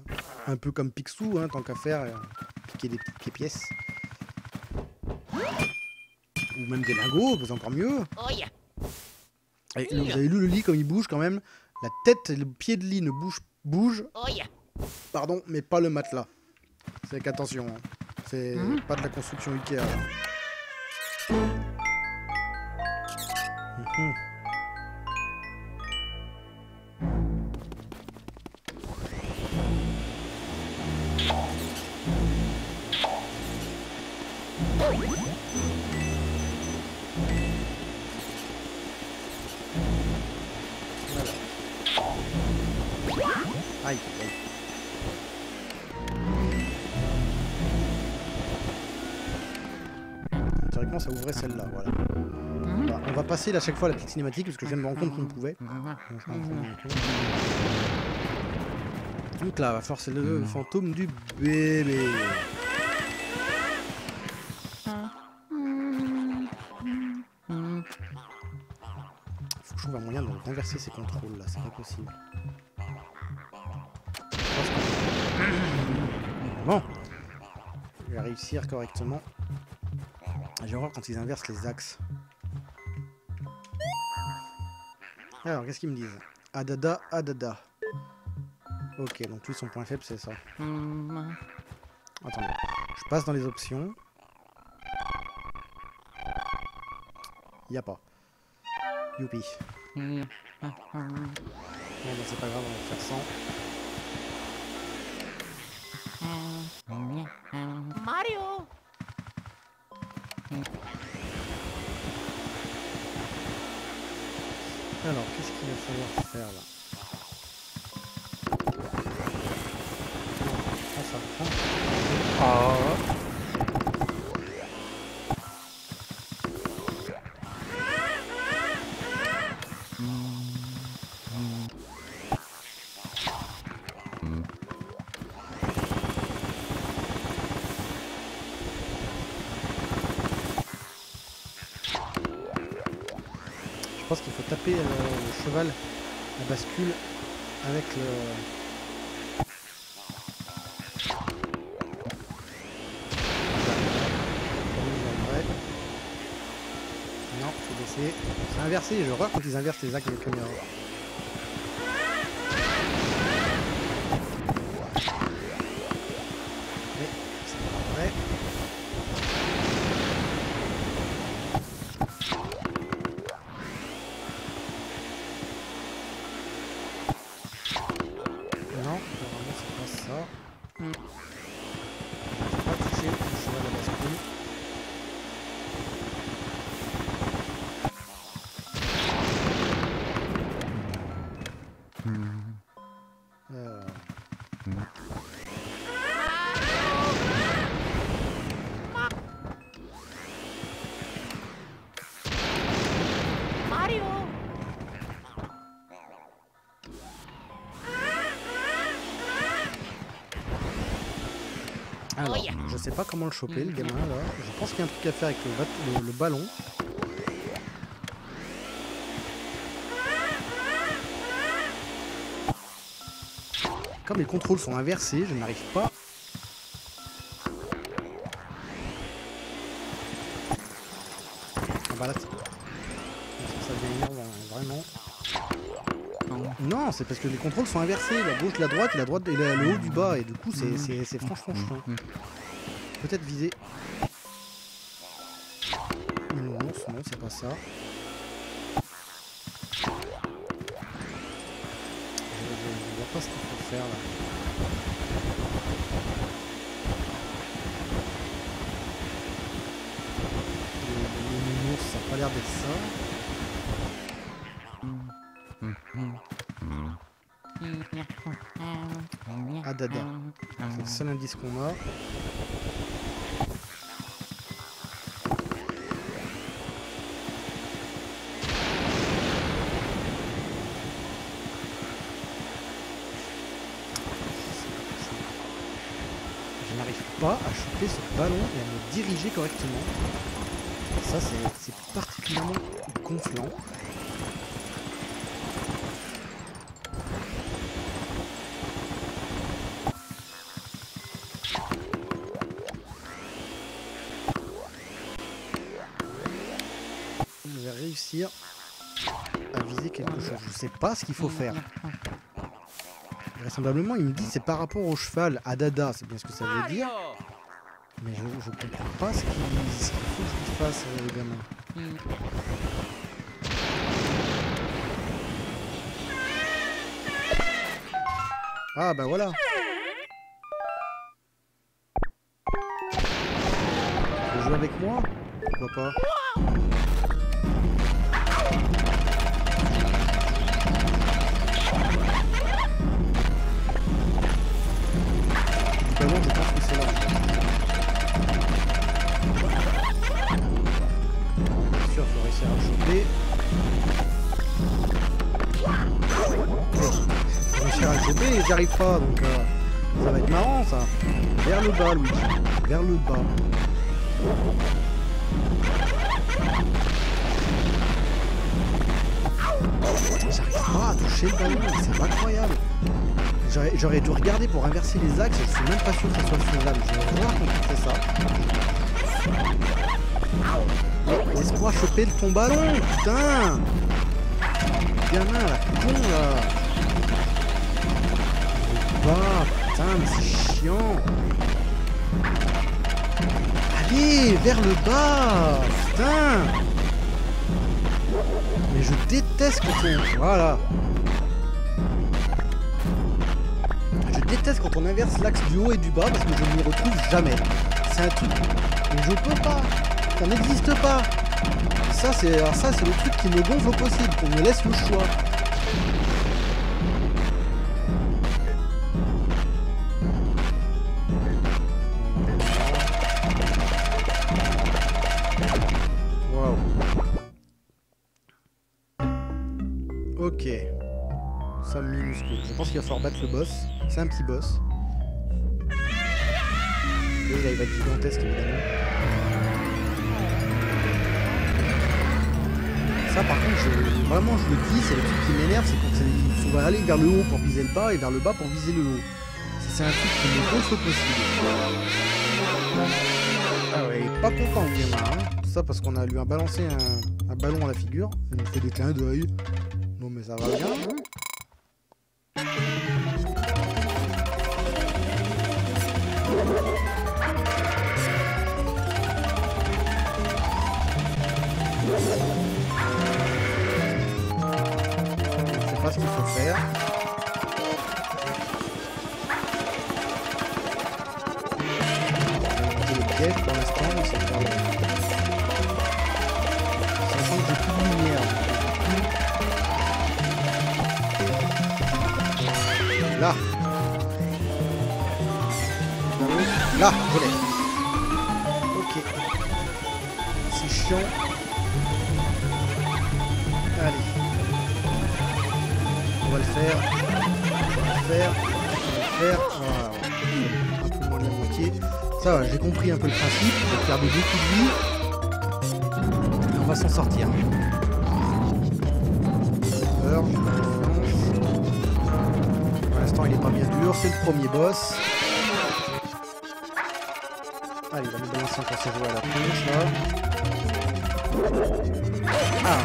un peu comme Picsou, hein, tant qu'à faire, euh, piquer des petites pièces. Ou même des lingots, c'est encore mieux. Et vous avez lu le lit comme il bouge quand même. La tête et le pied de lit ne bougent, bougent. Pardon, mais pas le matelas. C'est qu'attention, hein. C'est mmh. pas de la construction Ikea. Là. Mmh. Aïe, aïe. Directement ça ouvrait celle-là, voilà. Bah, on va passer à chaque fois la petite cinématique parce que je viens de me rendre compte qu'on pouvait. Donc là, va forcer le fantôme du bébé. Faut que je trouve un moyen de renverser ces contrôles là, c'est pas possible. Bon, je vais réussir correctement. J'ai horreur quand ils inversent les axes. Alors, qu'est-ce qu'ils me disent? Adada, adada. Ok, donc lui, son point faible, c'est ça. Attendez, je passe dans les options. Il n'y a pas. Youpi. Bon, ben, c'est pas grave, on va faire sans. Mario. Alors, qu'est-ce qu'il va falloir faire là? Ah, ça prend. Je pense qu'il faut taper euh, le cheval, la bascule, avec le... Non, faut baisser. C'est inversé, je vois quand ils inversent les axes de la caméra. Alors, je sais pas comment le choper le gamin là, je pense qu'il y a un truc à faire avec le, le, le ballon. Comme les contrôles sont inversés, je n'arrive pas. Ah bah là, ça devient énervant, vraiment. Non, c'est parce que les contrôles sont inversés, la gauche, la droite, et la droite et la, le haut du bas, et du coup c'est franchement chiant. Peut-être viser. Non, non, c'est pas ça. Je vais voir pas ce qu'il faut faire là. Les nounours, ça n'a pas l'air d'être ça. Ah dada, c'est le seul indice qu'on a. Je n'arrive pas à choper ce ballon et à me diriger correctement. Ça c'est particulièrement gonflant. À viser quelque chose, je sais pas ce qu'il faut faire. Vraisemblablement, il me dit c'est par rapport au cheval, à dada, c'est bien ce que ça veut dire. Mais je, je comprends pas ce qu'il ce qu'il faut que je fasse, le gamin. Ah bah voilà. Tu veux jouer avec moi? Pourquoi pas? J'arrive pas, donc euh, ça va être marrant ça. Vers le bas, Luigi. Vers le bas. J'arrive pas à toucher le ballon, c'est incroyable. J'aurais dû regarder pour inverser les axes, je suis même pas sûr que ce soit faisable. Je vais voir comment c'est ça. Laisse-moi choper ton ballon, putain. Gamin, la con là. Ah putain mais c'est chiant. Allez vers le bas. Putain. Mais je déteste quand on... Voilà. Je déteste quand on inverse l'axe du haut et du bas parce que je ne m'y retrouve jamais. C'est un truc... Mais je peux pas. Ça n'existe pas. Et ça c'est le truc qui me gonfle au possible. On me laisse le choix. Je pense qu'il va falloir battre le boss. C'est un petit boss. Là, il va être gigantesque, évidemment. Ça, par contre, je, vraiment, je le dis, c'est le truc qui m'énerve, c'est quand il faut aller vers le haut pour viser le bas et vers le bas pour viser le haut. C'est un truc qui me gonfle possible. Ah ouais, il est pas content, le gamin. Hein. Ça, parce qu'on a lui a balancé un, un ballon à la figure. Il nous fait des clins d'œil. Non, mais ça va bien. Hein. C'est pas ce qu'il faut faire. J'ai le piège pour l'instant, mais c'est pas grave. Sachant que j'ai plus de lumière. Là. Là, je l'ai. Ok. C'est chiant. Allez. On va le faire. On va le faire. On va le faire. Voilà. Un peu moins de la moitié. Ça va, j'ai compris un peu le principe. On va perdre beaucoup de vie. Et on va s'en sortir. Alors, pour l'instant, il n'est pas bien dur. C'est le premier boss. Allez, il va nous balancer pour se jouer à la planche là. Ah,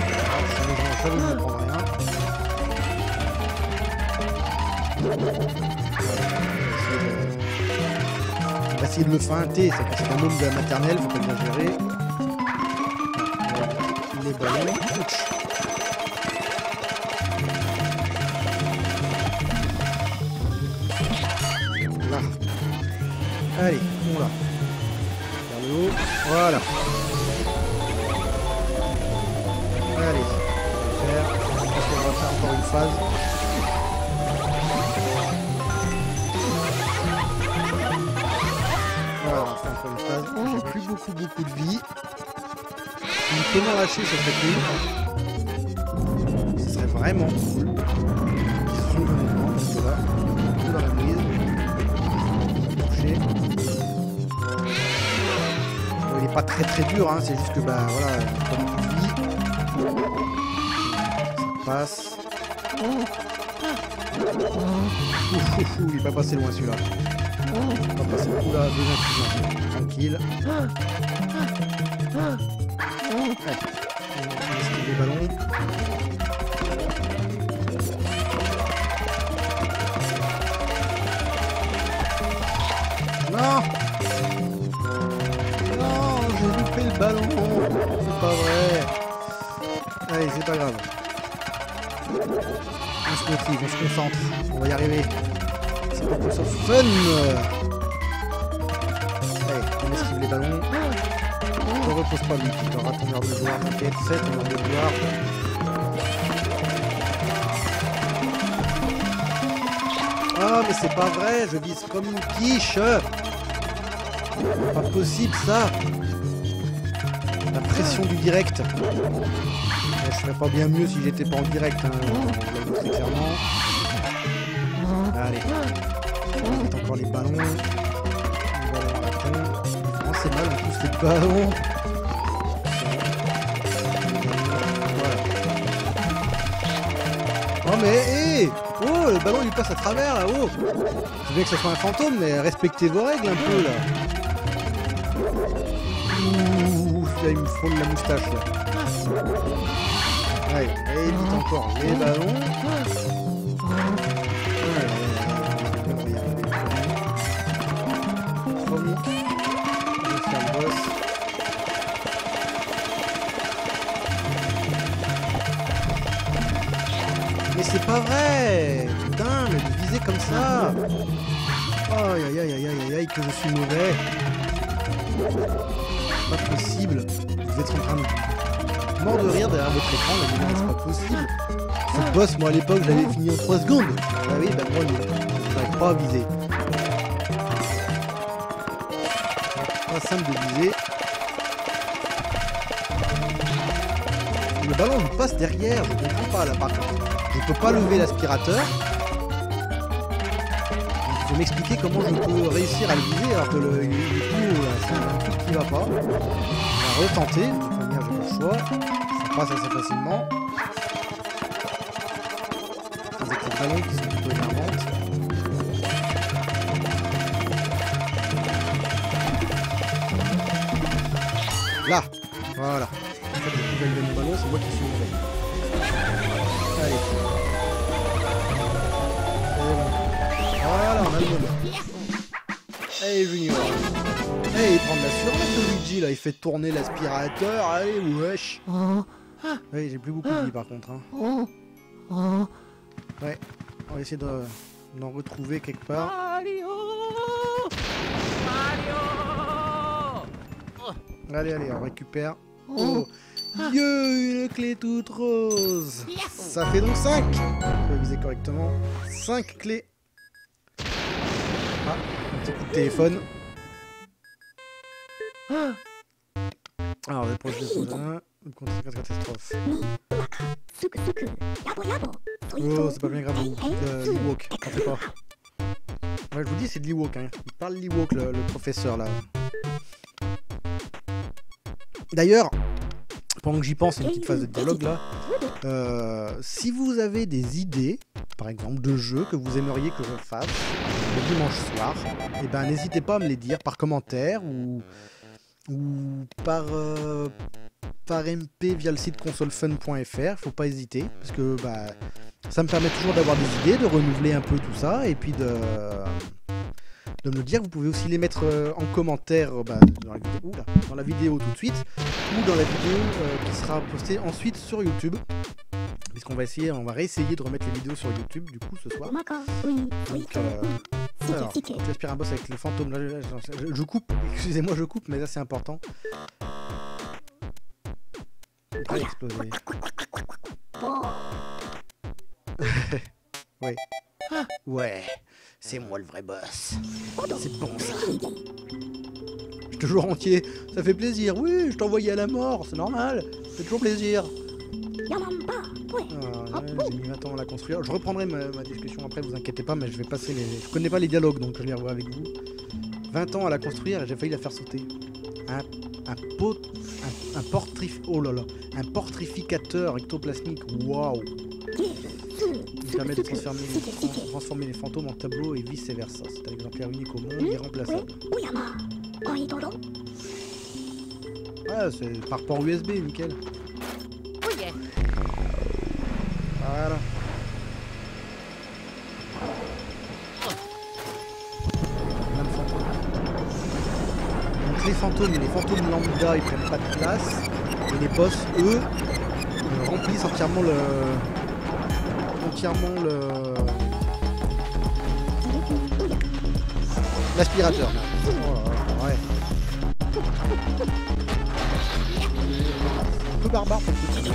ça ne me prend rien. On va essayer de le feinter, ça passe un homme de la maternelle, faut pas bien gérer. Les ballons. Ouch. là. Allez, on l'a. Vers le haut. Voilà. Allez, on va faire. Je pense qu'on va faire encore une phase. On n'a plus beaucoup beaucoup de vie. Une tonne à lâcher, ça serait cool. Ce serait vraiment cool. Ils sont dans parce que là, tout dans la brise. Touché. Bon, il n'est pas très très dur, hein. C'est juste que bah voilà, comme on dit. Ça passe. Ouf, ouf, ouf, il n'est pas passé loin celui-là. On va passer le coup là, devant tranquille. Allez, on esquive les ballons. Non, non, j'ai loupé le ballon. C'est pas vrai. Allez, c'est pas grave. On se motive, on se concentre. On va y arriver. C'est pas pour ça fun. Allez, on esquive les ballons. Je ne repose pas lui, il t'aura ton heure de gloire, t'inquiète, sept, ton heure de gloire. Ah mais c'est pas vrai, je vise comme une quiche. Pas possible ça. La pression du direct. Je ferais pas bien mieux si j'étais pas en direct, hein. Je l'avoue très clairement. Allez, on met encore les ballons. On va aller à la fin. Non, c'est mal, on pousse les ballons. Voilà. Oh, mais hé hey oh, le ballon il passe à travers là. Oh, je veux bien que ce soit un fantôme, mais respectez vos règles un peu là. Ouh, là il me frôle la moustache là. Allez, allez, vite encore. Les ballons. C'est pas vrai! Putain, mais de viser comme ça! Aïe aïe aïe aïe aïe aïe que je suis mauvais! Pas possible! Vous êtes en train de mort de rire derrière votre écran, mais c'est pas possible! Ce boss, moi à l'époque, je l'avais fini en trois secondes! Ah oui, bah moi, je n'arrive pas à viser! Pas simple de viser! Le ballon me passe derrière, je comprends pas là par contre! Je peux pas lever l'aspirateur. Il faut m'expliquer comment je peux réussir à le viser alors que le, le, le coup, c'est un truc qui va pas. On va retenter, de toute manière j'ai pas le choix. Ça passe assez facilement. Avec les ballons qui sont plutôt énervantes. Là, voilà. En fait, j'ai plus validé mon ballon, c'est moi qui suis mauvais. Allez. Et voilà, on a le bonheur. Allez, Junior. Allez, il prend de la surface Luigi, là. Il fait tourner l'aspirateur. Allez, wesh. Ouais, j'ai plus beaucoup de vie, par contre. Hein. Ouais, on va essayer d'en de, de retrouver quelque part. Mario, Mario. Allez, allez, on récupère. Oh. Dieu, une clé toute rose. Yes. Ça fait donc cinq. Je vais viser correctement. cinq clés. Ah, un petit coup de téléphone. Alors, on approche de son conséquence catastrophe. Oh, c'est pas bien grave. Euh, L'Ewok, t'en fais pas. Ouais, je vous dis, c'est de l'Ewok. Hein. Il parle l'Ewok, le, le professeur, là. D'ailleurs... pendant que j'y pense, une petite phase de dialogue là. Euh, si vous avez des idées, par exemple de jeux que vous aimeriez que je fasse le dimanche soir, et eh ben n'hésitez pas à me les dire par commentaire ou, ou par euh, par M P via le site console fun point F R. Faut pas hésiter parce que bah ça me permet toujours d'avoir des idées, de renouveler un peu tout ça et puis de de me le dire. Vous pouvez aussi les mettre en commentaire bah, dans, la vidéo, là, dans la vidéo tout de suite ou dans la vidéo euh, qui sera postée ensuite sur YouTube. puisqu'on va essayer, on va réessayer de remettre les vidéos sur YouTube du coup ce soir. Donc, euh, alors, j'aspire un boss avec le fantôme. Là, là, je, je coupe, excusez-moi, je coupe, mais là c'est important. Il va exploser. Ouais. Ah, ouais, c'est moi le vrai boss. C'est bon ça. Je te jure entier, ça fait plaisir. Oui, je t'envoyais à la mort, c'est normal. C'est toujours plaisir. Ah, j'ai mis vingt ans à la construire. Je reprendrai ma, ma discussion après, vous inquiétez pas, mais je vais passer les... Je connais pas les dialogues, donc je les revois avec vous. vingt ans à la construire et j'ai failli la faire sauter. Un, un pot... Un, un portrait... Oh là là. Un portrificateur ectoplasmique. Waouh. Il permet de transformer, transformer les fantômes en tableaux et vice versa. C'est un exemplaire unique au monde, irremplaçable. Ah, c'est par port U S B, nickel. Voilà. Donc les fantômes et les fantômes lambda, ils prennent pas de place. Et les boss, eux, remplissent entièrement le... entièrement le... l'aspirateur. Oh, ouais. Un peu barbare pour ce petit.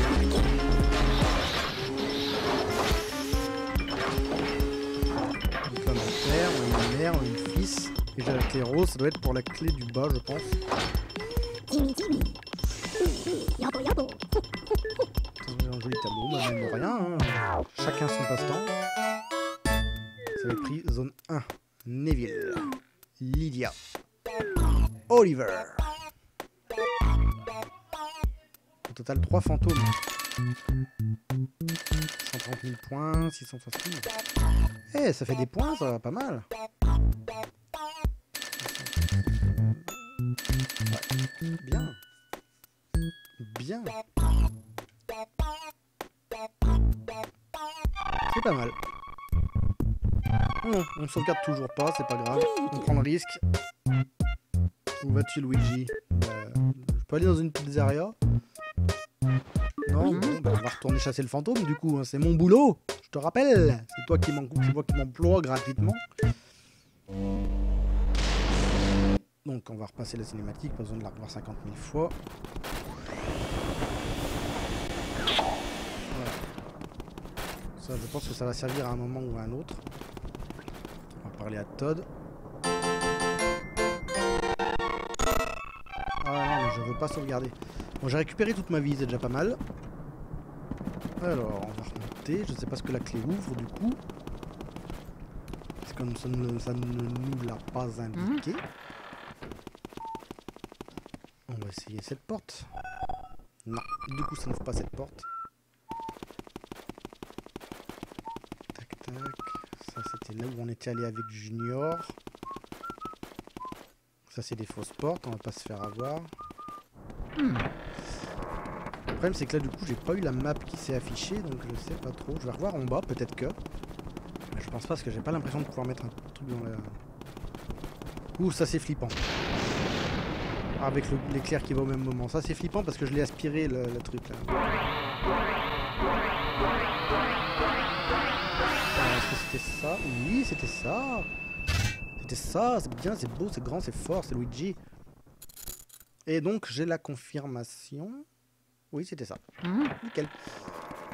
Une mère, une fils, et j'ai la clé rose, ça doit être pour la clé du bas, je pense. C'est un joli tableau, mais même rien, hein. Chacun son passe-temps. C'est le prix zone un. Neville, Lydia, Oliver. Au total trois fantômes. cent trente mille points, six cent soixante mille. Eh, hey, ça fait des points, ça, pas mal. Ouais. Bien. Bien. C'est pas mal. Oh, on sauvegarde toujours pas, c'est pas grave. On prend le risque. Où vas-tu, Luigi? euh, Je peux aller dans une pizzeria? Non, bon, bah, on va retourner chasser le fantôme du coup, hein, c'est mon boulot, je te rappelle, c'est toi qui m'emploie gratuitement. Donc on va repasser la cinématique, pas besoin de la revoir cinquante mille fois. Voilà. Ça, je pense que ça va servir à un moment ou à un autre. On va parler à Todd. Ah non, mais je veux pas sauvegarder. Bon, j'ai récupéré toute ma vie, c'est déjà pas mal. Alors, on va remonter. Je sais pas ce que la clé ouvre du coup. Parce que ça ne, ça ne nous l'a pas indiqué. On va essayer cette porte. Non, du coup, ça n'ouvre pas cette porte. Tac, tac. Ça, c'était là où on était allé avec Junior. Ça, c'est des fausses portes. On va pas se faire avoir. Hmm. Le problème c'est que là du coup j'ai pas eu la map qui s'est affichée, donc je sais pas trop. Je vais revoir en bas, peut-être que. Mais je pense pas parce que j'ai pas l'impression de pouvoir mettre un truc dans la... Ouh, ça c'est flippant. Ah, avec l'éclair qui va au même moment. Ça c'est flippant parce que je l'ai aspiré le, le truc là. Ah, est-ce que c'était ça? Oui, c'était ça. C'était ça, c'est bien, c'est beau, c'est grand, c'est fort, c'est Luigi. Et donc j'ai la confirmation. Oui, c'était ça. Mmh. Nickel.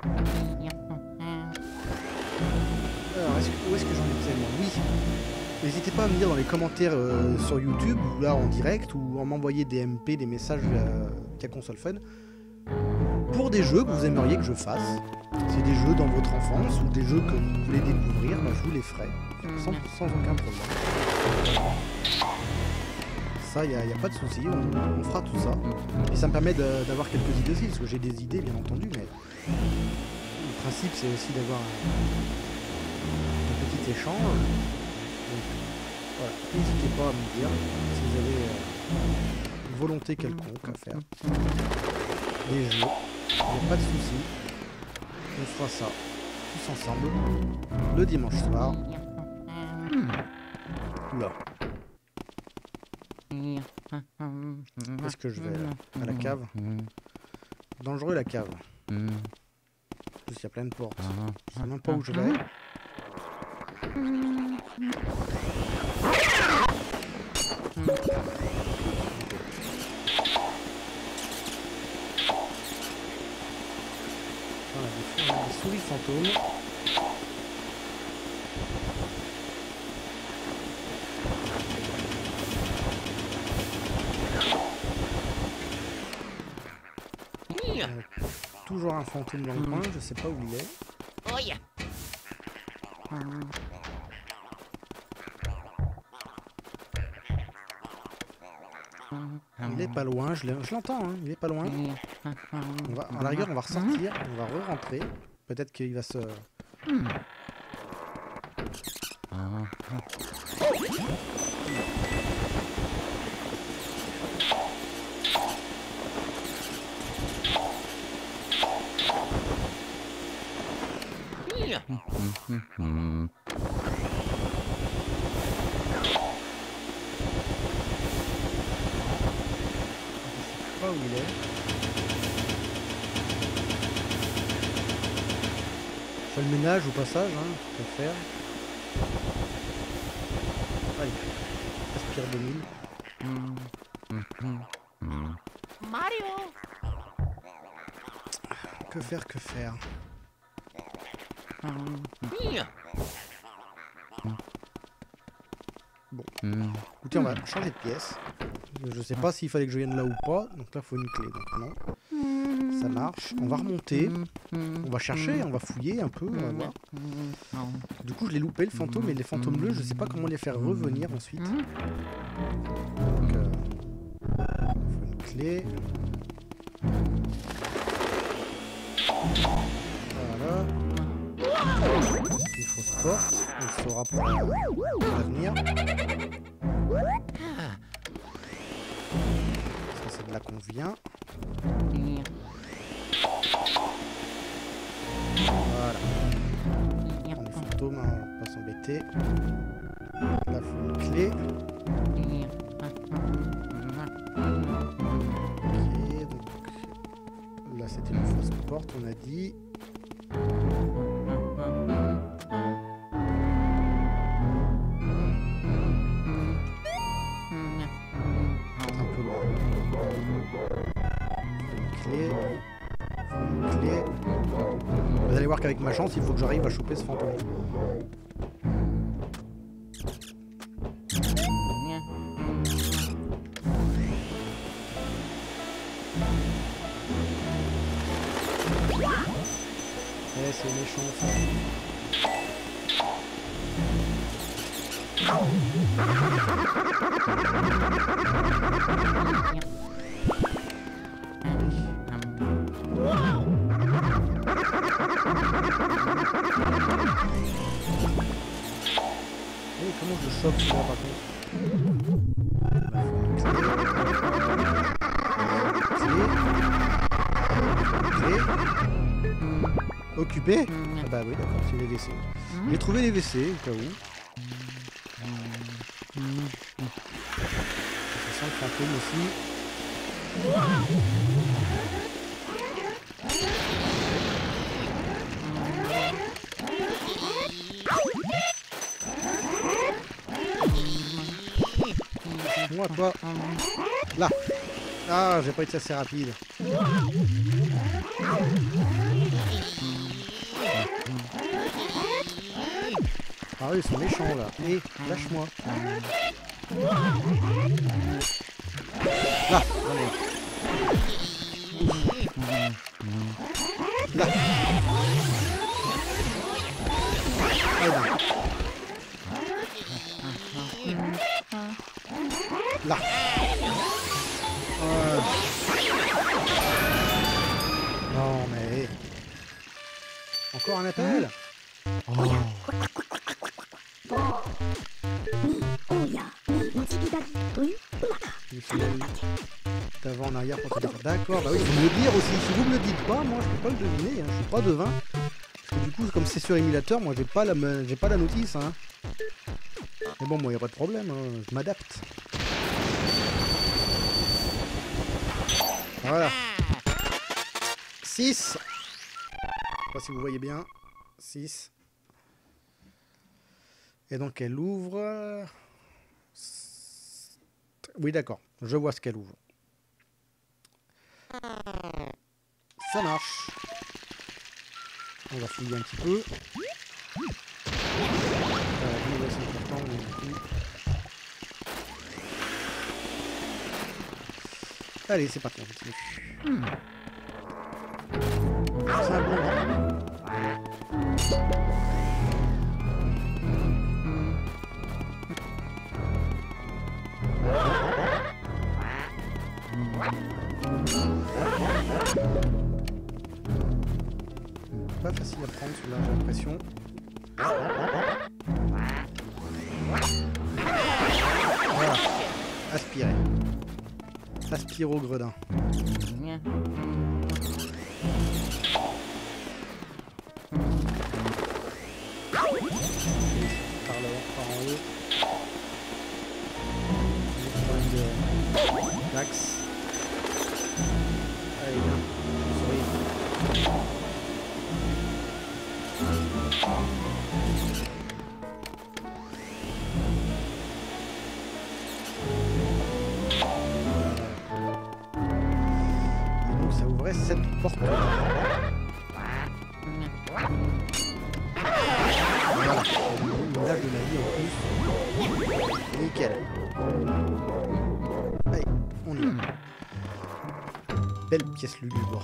Alors, est-ce que, où est-ce que j'en étais? Oui. N'hésitez pas à me dire dans les commentaires euh, sur YouTube, ou là en direct, ou en m'envoyer des M P, des messages euh, via ConsoleFun, pour des jeux que vous aimeriez que je fasse. C'est des jeux dans votre enfance, ou des jeux que vous voulez découvrir, ben, je vous les ferai. Sans, sans aucun problème. Il n'y a, a pas de souci, on, on fera tout ça. Et ça me permet d'avoir quelques idées aussi, parce que j'ai des idées bien entendu, mais le principe c'est aussi d'avoir un, un petit échange. Donc voilà, n'hésitez pas à me dire si vous avez euh, une volonté quelconque à faire. Des jeux, il n'y a pas de souci. On fera ça tous ensemble le dimanche soir. Là. Qu'est-ce que je vais à la cave? Dangereux la cave. Il y a plein de portes. Ah, je sais même pas où je vais. Voilà, des souris fantômes. Toujours un fantôme dans le coin, je sais pas où il est. Oh yeah. Il est pas loin, je l'entends, hein, il est pas loin. On va, à la rigueur, on va ressortir, on va re-rentrer. Peut-être qu'il va se... Mmh. Je sais pas où il est. Je fais le ménage au passage, hein, je peux faire. Allez, aspire deux mille. Mario. Que faire, que faire. Bon, écoutez, on va changer de pièce. Je sais pas s'il fallait que je vienne là ou pas. Donc là, il faut une clé. Donc non, ça marche. On va remonter. On va chercher, on va fouiller un peu. On va voir. Du coup, je l'ai loupé le fantôme et les fantômes bleus. Je sais pas comment les faire revenir ensuite. Donc, euh, faut une clé. Voilà. Une fausse porte, on le saura pour l'avenir. Ça, c'est de là qu'on vient. Voilà. On est fantôme, hein, on va pas s'embêter. Là, faut une clé. Ok, donc là, c'était une fausse porte, on a dit. Vous allez voir qu'avec ma chance, il faut que j'arrive à choper ce fantôme. Eh, c'est méchant ça. Comment je chope ça par contre? Occupé? Ah bah oui, d'accord, c'est les W C. J'ai trouvé les W C, au cas où. Ça sent le fantôme aussi. Moi, toi. Là. Ah, j'ai pas été assez rapide. Ah oui, ils sont méchants là. Et lâche-moi. Là, allez. Là. Là. Euh... Non mais... Encore un appel ? Oh. D'avant en arrière pour te dire. D'accord, bah oui, il faut me le dire aussi. Si vous me le dites pas, moi je peux pas le deviner, hein. Je suis pas devin. Parce que du coup, comme c'est sur émulateur, moi j'ai pas la j'ai pas la notice, hein. Mais bon, moi y a pas de problème, hein. Je m'adapte. Voilà. six. pas si vous voyez bien. six. Et donc elle ouvre... Oui d'accord, je vois ce qu'elle ouvre. Ça marche. On va fouiller un petit peu. Euh, c'est important, on... Allez, c'est parti. Hmm. C'est un bon vent. Pas facile à prendre celui-là, j'ai l'impression. Voilà, aspirer. Aspire au gredin. Par là, par en haut. L'axe. Allez, viens, souris. Et donc ça ouvrait cette porte. Voilà, une image de la vie en plus. Nickel. Allez, on y va. Belle pièce lugubre.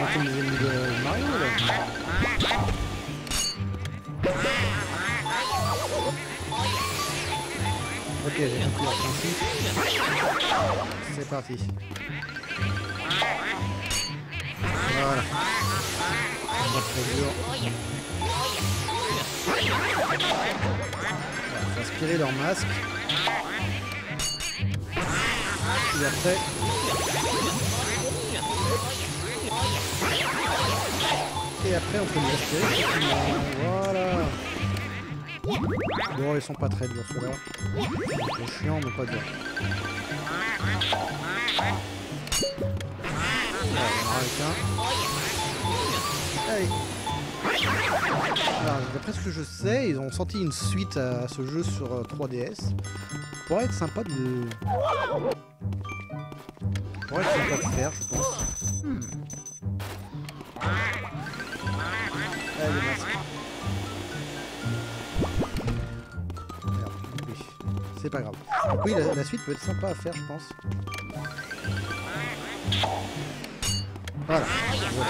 Comme les ennemis de Mario là. Ok, j'ai compris leur principe. C'est parti. Voilà. On va très dur. Faut aspirer leur masque. Et après... Et après on peut les aspirer. Voilà. Bon, ils sont pas très durs ceux-là. C'est chiant mais pas dur. Allez. Alors, d'après ce que je sais, ils ont sorti une suite à ce jeu sur trois D S. Ça pourrait être sympa de... Ça pourrait être sympa de faire, je pense. Hmm. Allez, merci. C'est pas grave. Donc oui, la, la suite peut être sympa à faire, je pense. Voilà. Voilà.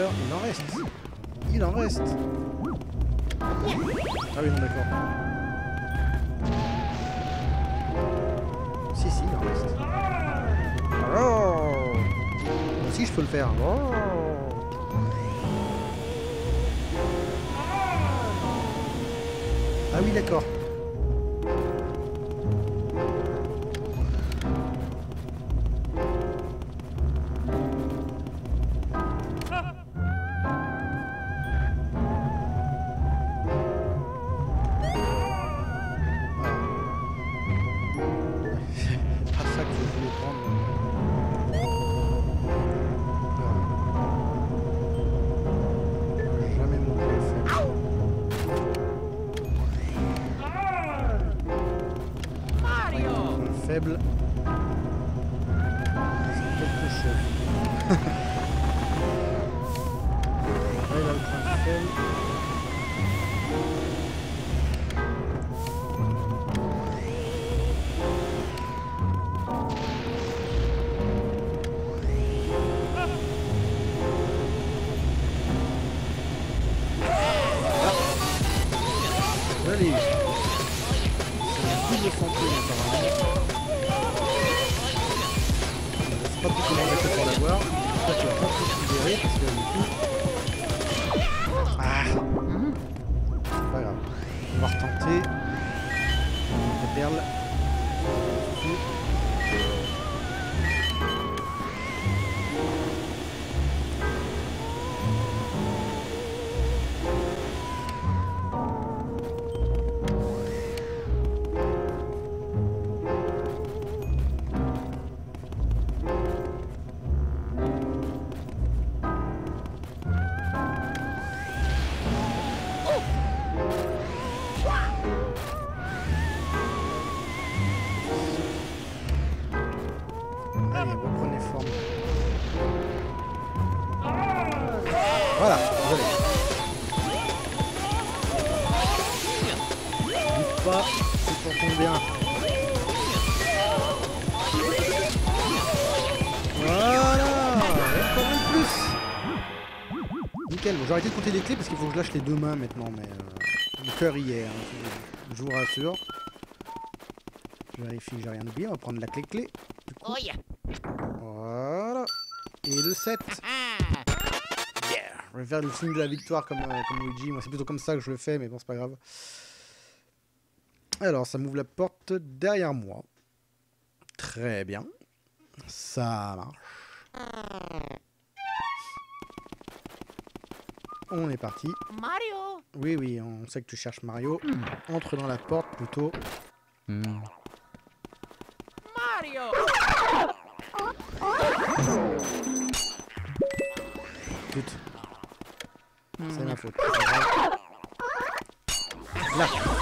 Il en reste. Il en reste. Ah oui, non, d'accord. Si, si, il en reste. Oh. Moi aussi, je peux le faire. Oh. Ah oui, d'accord. Ah. C'est pas grave. On va retenter. perles. J'ai arrêté de compter les clés parce qu'il faut que je lâche les deux mains maintenant, mais euh, le cœur y est, hein, je, je vous rassure. Je vérifie que j'ai rien oublié, on va prendre la clé clé. Oh yeah. Voilà. Et le sept. Yeah. Je vais faire le signe de la victoire comme, euh, comme Luigi, moi c'est plutôt comme ça que je le fais, mais bon c'est pas grave. Alors ça m'ouvre la porte derrière moi. Très bien. Ça marche. On est parti. Mario. Oui, oui, on sait que tu cherches Mario. Mm. Entre dans la porte plutôt. Mm. Mario. Putain. Mm. C'est ma faute. Là. Voilà. Voilà.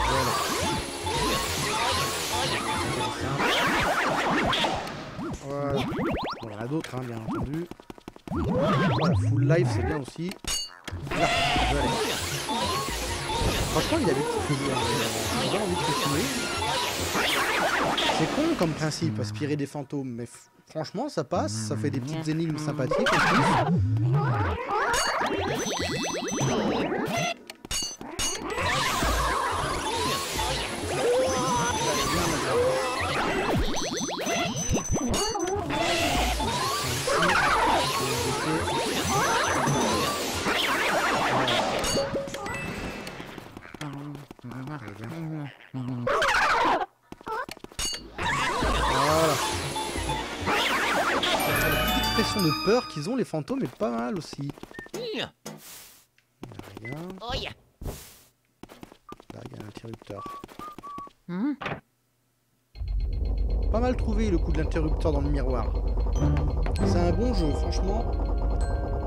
Bon, il y en a d'autres, hein, bien entendu. Voilà, full life, c'est bien aussi. Là, je vais aller. Franchement, il y a des petits fusils. J'ai vraiment envie de continuer. C'est con comme principe, aspirer des fantômes, mais franchement, ça passe. Ça fait des petites énigmes sympathiques. De peur qu'ils ont les fantômes est pas mal aussi. Rien. Là, il y a l'interrupteur. Mmh. Pas mal trouvé le coup de l'interrupteur dans le miroir. C'est un bon jeu, franchement.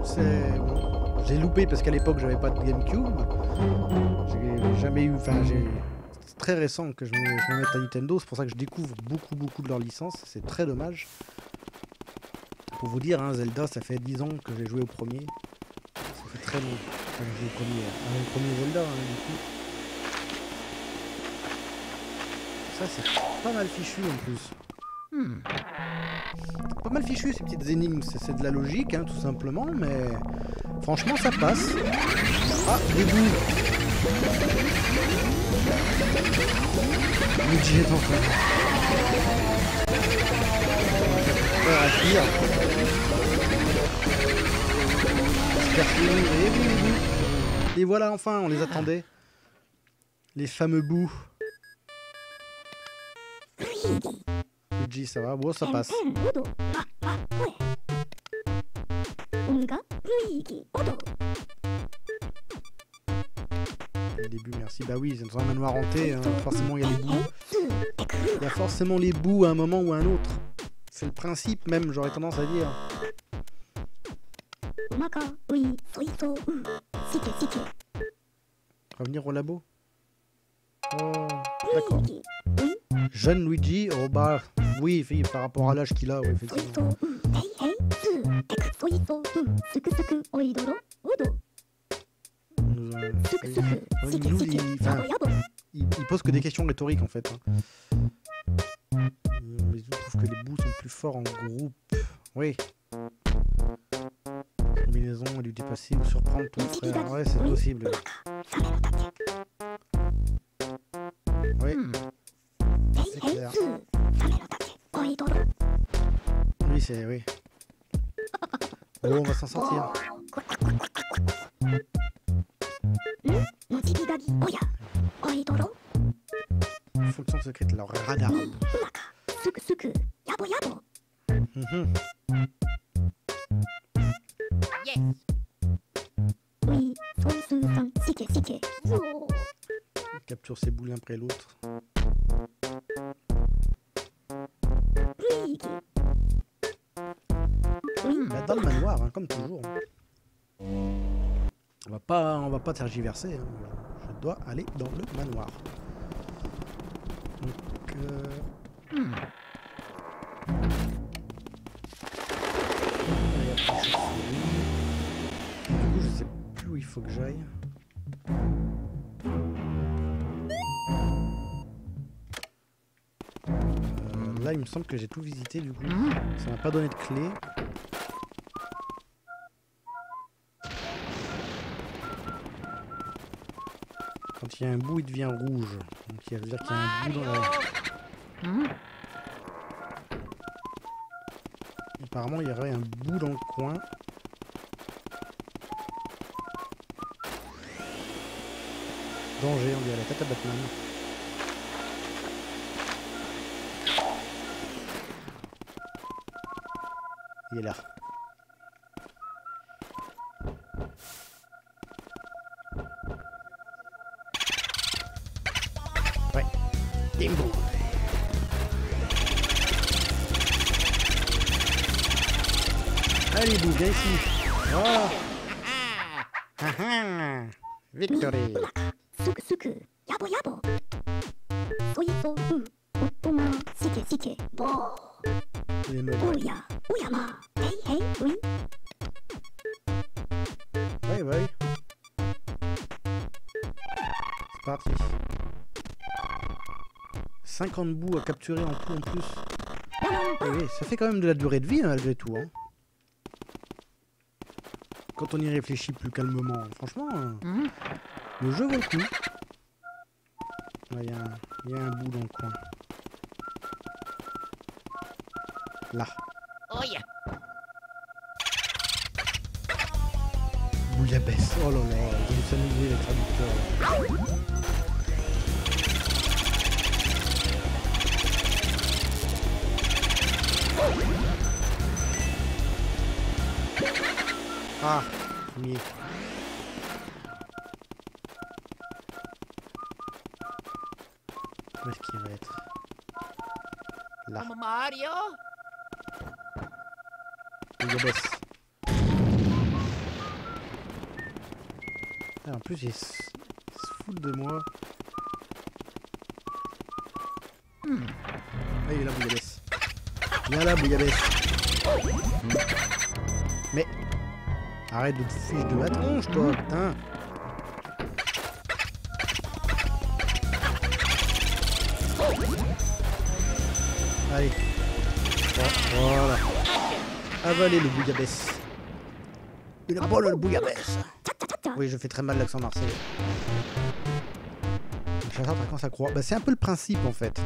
C'est bon. J'ai loupé parce qu'à l'époque j'avais pas de GameCube. J'ai jamais eu. Enfin, j'ai. C'est très récent que je me, je me mette à Nintendo. C'est pour ça que je découvre beaucoup, beaucoup de leur licence. C'est très dommage. Pour vous dire, hein, Zelda, ça fait dix ans que j'ai joué au premier. Ça fait très long que j'ai joué au premier, euh, au premier Zelda, hein, du coup. Ça, c'est pas mal fichu en plus. Hmm. Pas mal fichu ces petites énigmes, c'est de la logique, hein, tout simplement, mais franchement, ça passe. Ah, les boules. Luigi est en train. À dire. Et voilà, enfin, on les attendait. Les fameux bouts. Luigi, ça va? Bon, ça passe. Le début, merci. Bah oui, dans un manoir hanté, hein, forcément il y a les bouts. Il y a forcément les bouts à un moment ou à un autre. C'est le principe même, j'aurais tendance à dire. Revenir au labo. Oh, d'accord. Jeune Luigi, oh bah oui, par rapport à l'âge qu'il a, oui, effectivement. Nous, euh, nous, il, enfin, il, il pose que des questions rhétoriques en fait. Mais je trouve que les bouts sont plus forts en groupe. Oui. Combinaison, elle lui dépasser ou surprendre ton frère. Ouais, c'est possible. Oui. C'est clair. Oui, c'est... Oui. Bon, on va s'en sortir. Faut que son Agents secrets de leur radar. Mm-hmm. Il capture ses boules l'un après l'autre. Bah, dans le manoir, hein, comme toujours. On va pas, on va pas tergiverser. Hein. Je dois aller dans le manoir. Donc, euh... hmm. Du coup, je sais plus où il faut que j'aille. Euh, là, il me semble que j'ai tout visité. Du coup, ça m'a pas donné de clé. Quand il y a un bout, il devient rouge. Donc, il veut dire qu'il y a un bout dans la... Apparemment, il y aurait un bout dans le coin. Danger, on dit à la tête à Batman. Il est là. Ouais. Dimbo. Allez, bouge, viens ici. Oh. Victory. Bye bye. C'est parti. cinquante bouts à capturer en tout en plus. Et oui, ça fait quand même de la durée de vie malgré tout. Hein. Quand on y réfléchit plus calmement, franchement, mm-hmm. le jeu vaut le coup. Il y, y a un bout dans le coin. Là. Oh yeah. Bouillabaisse. Oh là là, je me suis amusé les traducteurs. Ah, fumier. Où est-ce qu'il va être? Là. Mario. Bouillabaisse. En plus, ils se foutent de moi. Hmm. Ah, il est là, bouillabaisse. Il est là, bouillabaisse. Hmm. Mais arrête de te fiche de ma tronche, toi, putain. Allez. Voilà. Avalez le bouillabaisse. Il a pas le bouillabaisse. Oui, je fais très mal l'accent marseillais. Le chasseur par contre ça croit. Bah, c'est un peu le principe en fait.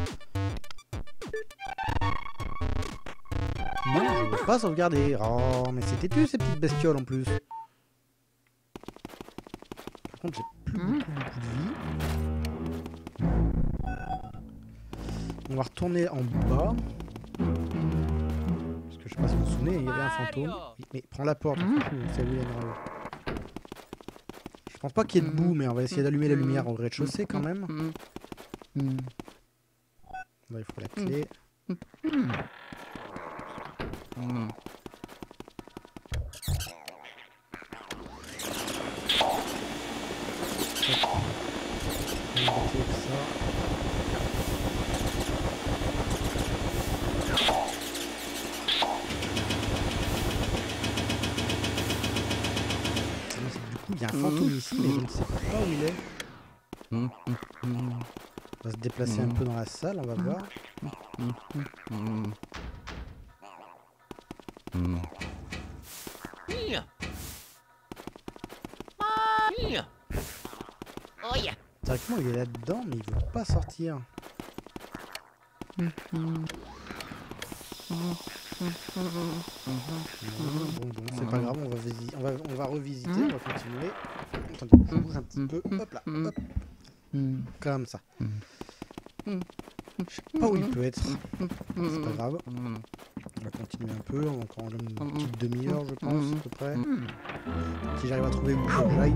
Non, je ne peux pas sauvegarder. Oh, mais c'est têtu ces petites bestioles en plus. Par contre, j'ai plus beaucoup, beaucoup de vie. On va retourner en bas. Parce que je sais pas si vous vous souvenez, il y avait un fantôme. Oui, mais prends la porte. C'est où il y a une rave. Je pense pas qu'il y ait de boue, mais on va essayer d'allumer la lumière au rez-de-chaussée quand même. Là, il faut la clé. Il y a un fantôme ici, mais je ne sais pas où il est. On va se déplacer un peu dans la salle, on va voir. Directement, il est là-dedans, mais il ne veut pas sortir. Bon, bon, c'est pas grave, on va, on va, on va revisiter, on va continuer. Attendez, je bouge un petit peu, hop là, hop. Comme ça. Je sais pas où il peut être. C'est pas grave. On va continuer un peu. On va encore une petite demi-heure, je pense, à peu près. Si j'arrive à trouver où j'aille.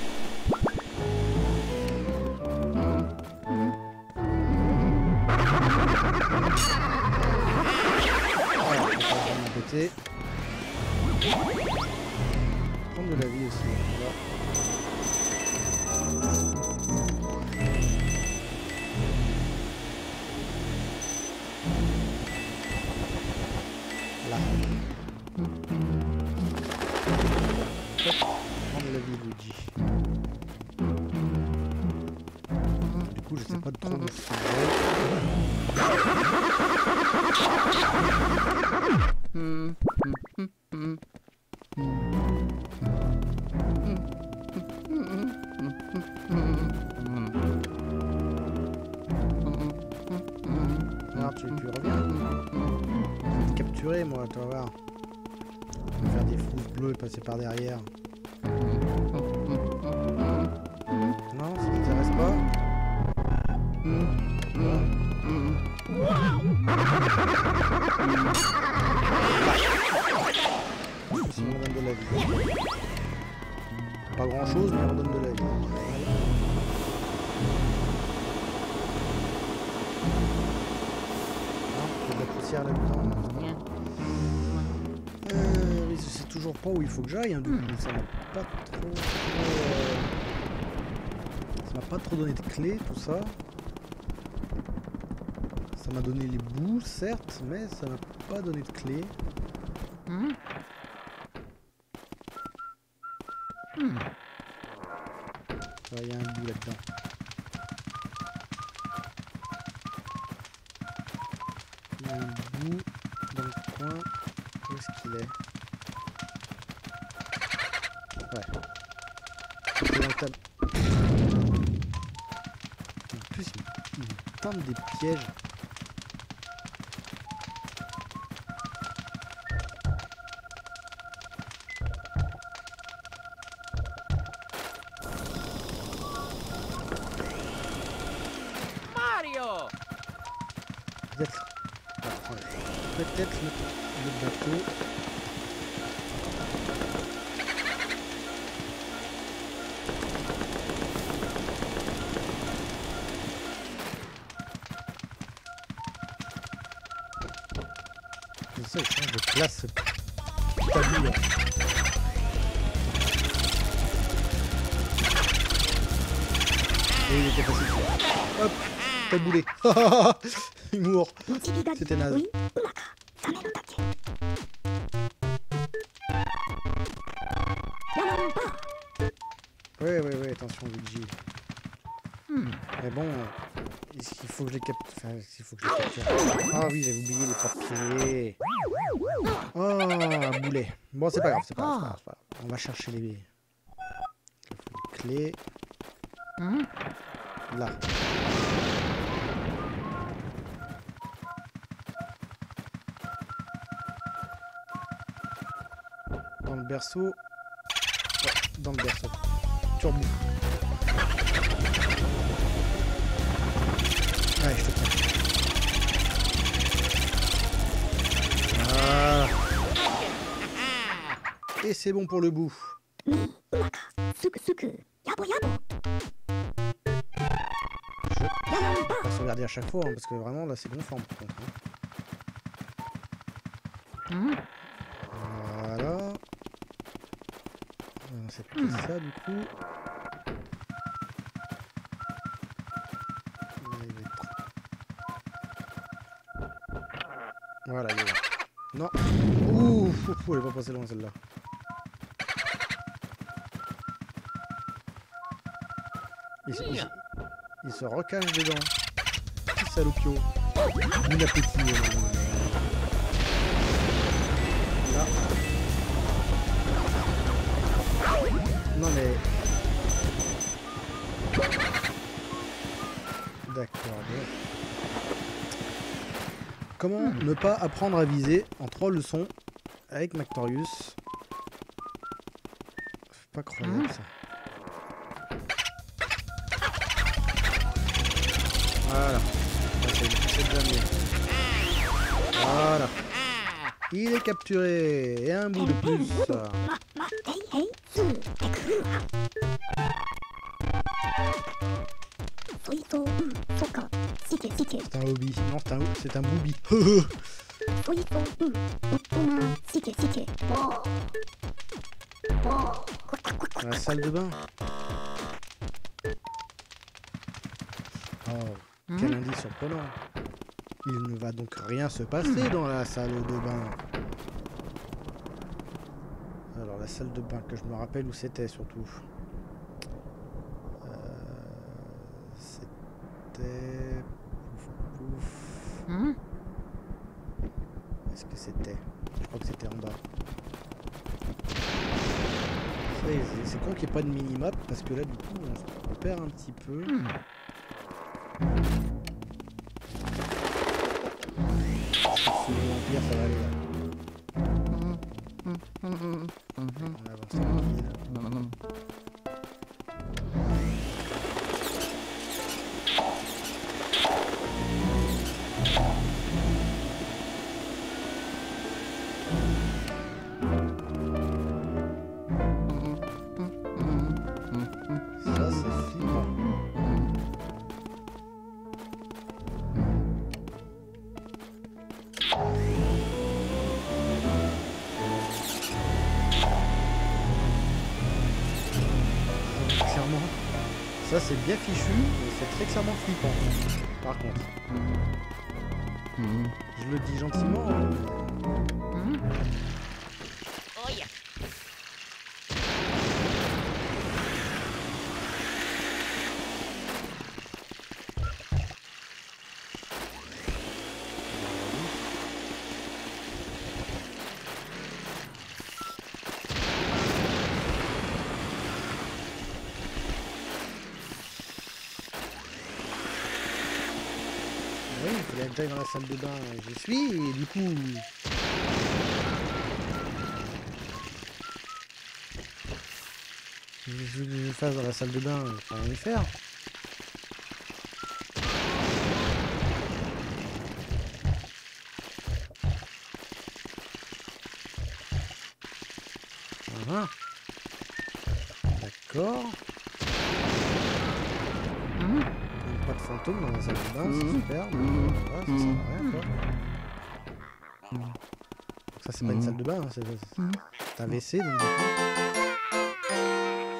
Voilà, on va péter. Prendre de la vie aussi. Voilà. C'est par derrière. Non, ça t'intéresse pas. Sinon on donne de la vie. Pas grand chose, mais on donne de la vie. Il y a de la poussière là-dedans. C'est toujours pas où il faut que j'aille, hein, du coup, ça m'a pas trop... Euh... Ça m'a pas trop donné de clés, tout ça. Ça m'a donné les bouts, certes, mais ça m'a pas donné de clés. Mmh. Mmh. Il y a un bout là-dedans. Il y a un bout dans le coin. Où est-ce qu'il est ? Ouais. En plus, ils tendent des pièges. Mario. Peut-être, peut-être le, le bateau. Là, c'est tabou. Hein. Et il était passé. Hop, taboulé. Humour. C'était naze. Ouais, ouais, ouais, attention, Luigi. Hmm. Mais bon, est-ce qu'il faut que je les capte. Enfin, il faut que je les capte. Ah oui, j'avais oublié les papiers. Oh, un boulet. Bon, c'est pas grave, c'est pas grave, c'est pas grave, c'est pas grave. On va chercher les clés. Là. Dans le berceau. Ouais, dans le berceau. Turbo. Ouais, je te tiens. Et c'est bon pour le bout. Je vais se regarder à chaque fois, hein, parce que vraiment là c'est bon forme par contre. Hein. Voilà. C'est plus ça du coup. Voilà, il est là. Non. Ouh, fou, fou, elle va passer loin celle-là. Il, il, il se recache dedans. Petit salopio. Il a pété. Là. Non mais... D'accord. Comment ne pas apprendre à viser en trois leçons avec Mactorius. Faut pas croire ça. Voilà. C'est bien mieux. Voilà. Il est capturé. Et un bout de plus. C'est un hobby. Non, c'est un, c'est un booby. La salle de bain. Oh, quel indice surprenant. Il ne va donc rien se passer dans la salle de bain. Alors la salle de bain, que je me rappelle où c'était surtout. Euh, c'était... Pouf, pouf. Est-ce que c'était... Je crois que c'était en bas. C'est con qu'il n'y ait pas de minimap parce que là du coup on se perd un petit peu. Si les vampires ça va aller là. On avance tranquille. Ça c'est bien fichu, mais c'est très clairement flippant. Par contre, mmh. je le dis gentiment. Mmh. Oh yeah. Dans la salle de bain, j'y suis, et du coup... Je veux que je fasse dans la salle de bain, je vais rien faire. Voilà. D'accord. Pas de fantôme dans la salle de bain, c'est super, mais voilà, ça sert à rien quoi. Donc ça c'est pas une salle de bain, hein, c'est un W C donc du coup.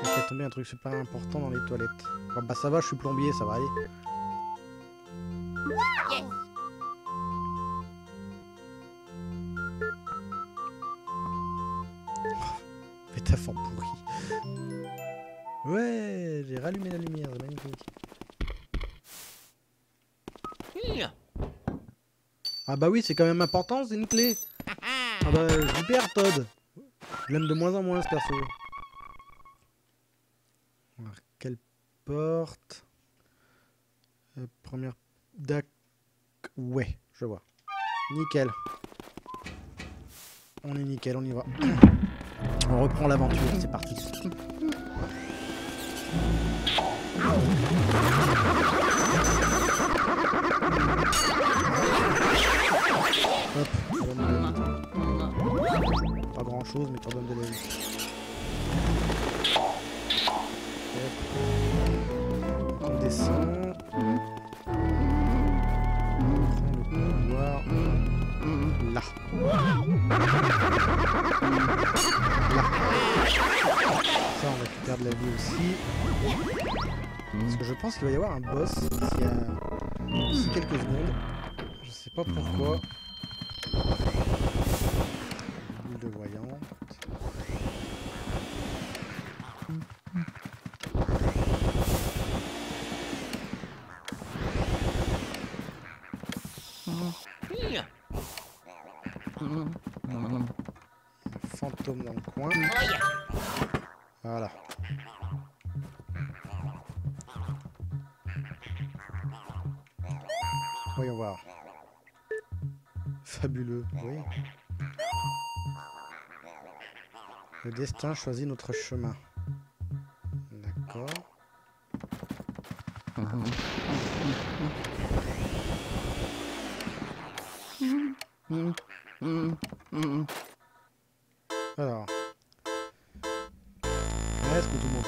J'ai fait tomber un truc super important dans les toilettes. Enfin, bah ça va, je suis plombier, ça va aller. Yes. Oh, métaphore pourrie. Ouais, j'ai rallumé la lumière, c'est magnifique. Ah bah oui, c'est quand même important, c'est une clé. Ah bah je lui perds Todd. Je l'aime de moins en moins ce perso. Alors, quelle porte euh, première... Dac... Ouais, je vois. Nickel. On est nickel, on y va. On reprend l'aventure, c'est parti. Hop, tu donnes de la vie. Pas grand chose, mais tu redonnes de la vie. Hop. On descend. On prend le pouvoir. Là. Là. Ça, on récupère de la vie aussi. Parce que je pense qu'il va y avoir un boss d'ici à... d'ici quelques secondes. Je sais pas pourquoi. Boule de voyante. Un fantôme dans le coin. Voilà. Voyons voir. Fabuleux, oui. Le destin choisit notre chemin. D'accord. Mmh, mmh, mmh. Alors. Est-ce que tout le monde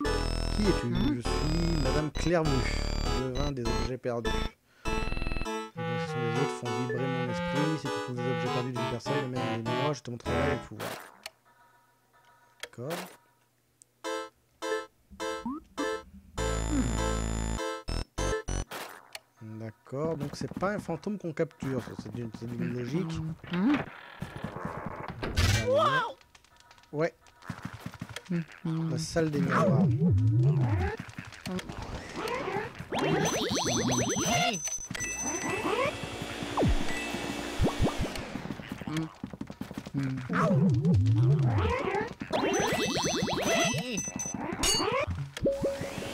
voit? Qui es-tu? Mmh. Je suis Madame Clairvue, devin des objets perdus. Les autres font vibrer mon esprit. Si tu trouves des objets perdus d'une personne, même les moi, je te montrerai le pouvoir. D'accord. D'accord, donc c'est pas un fantôme qu'on capture, c'est d'une logique. Mmh. Ouais. Mmh. La salle des miroirs. Mmh.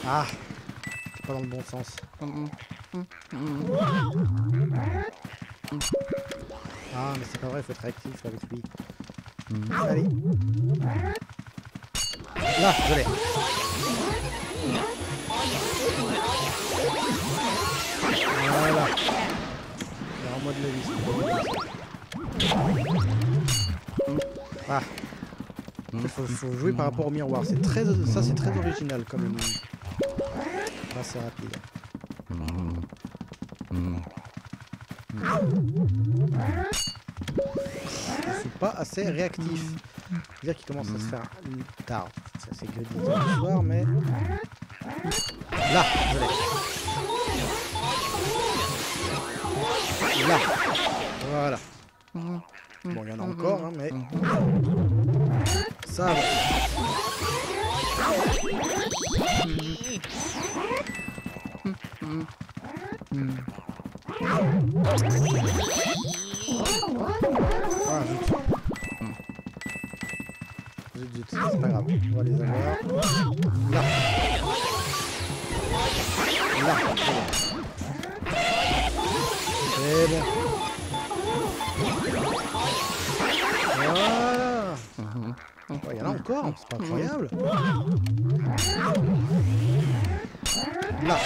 Ah, c'est pas dans le bon sens. Mmh. Mmh. Ah mais c'est pas vrai, faut être actif avec lui. Mmh. Allez. Là, je l'ai. Voilà. C'est en mode novice. Ah. Il faut, faut jouer par rapport au miroir. C'est très, ça c'est très original quand même. Ah, c'est rapide. Ils sont pas assez réactifs. C'est-à-dire qu'ils commencent à se faire tard. Ça c'est que dix heures du soir, mais... Là, je l'ai. Là. Voilà. Bon, il y en a encore, hein, mais... Ça va. Hmm. Ah, zut. Zut, c'est pas grave. On va les avoir. Là. Là. C'est bon. Voilà. Oh, il y en a encore. C'est pas incroyable. Là.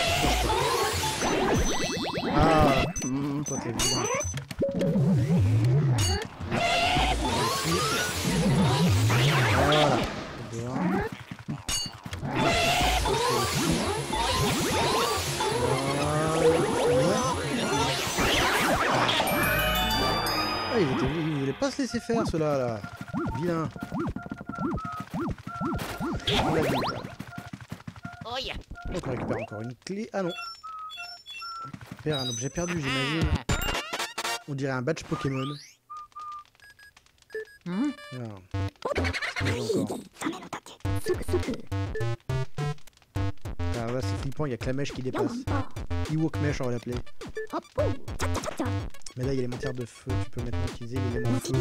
Ah, mmh, toi t'es bien. Voilà. Bien. Ah, il était, il voulait pas se laisser faire cela là. Vilain. Donc on récupère encore une clé. Ah non. Un objet perdu, j'imagine. On dirait un badge Pokémon. Mmh. Alors. Alors là, c'est flippant, il n'y a que la mèche qui dépasse. Ewok Mesh, on va l'appeler. Mais là, il y a l'élémentaire de feu, tu peux maintenant utiliser l'élément de feu.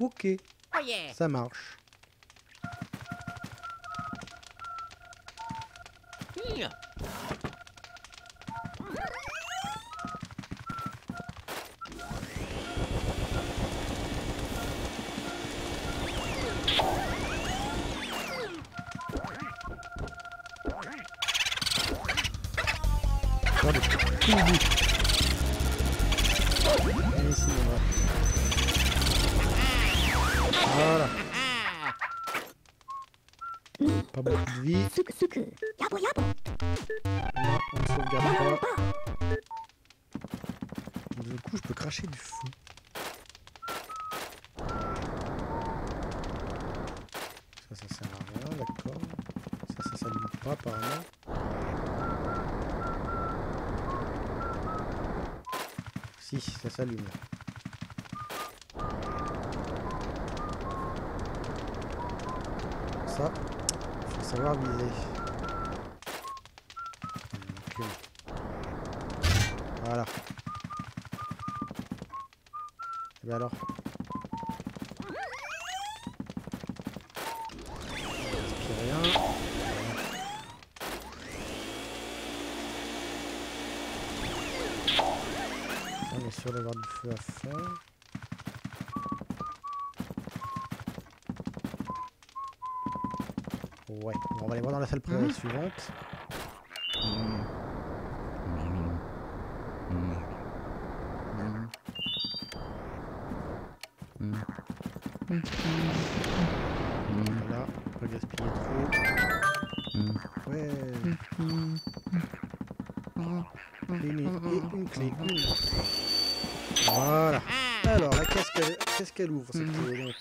Ok, ça marche. Ça s'allume. Ça, faut savoir viser. Okay. Voilà. Et bien alors. Rien. on est sûr d'avoir du feu à faire. Ouais, on va aller voir dans la salle mmh. suivante. Mmh. Mmh. Mmh. Mmh. Voilà, on peut gaspiller trop. Mmh. Ouais. Mmh. Une, et une clé. Mmh. Voilà. Alors, la caisse qu'elle, qu'est-ce qu'elle ouvre cette mmh. clé donc.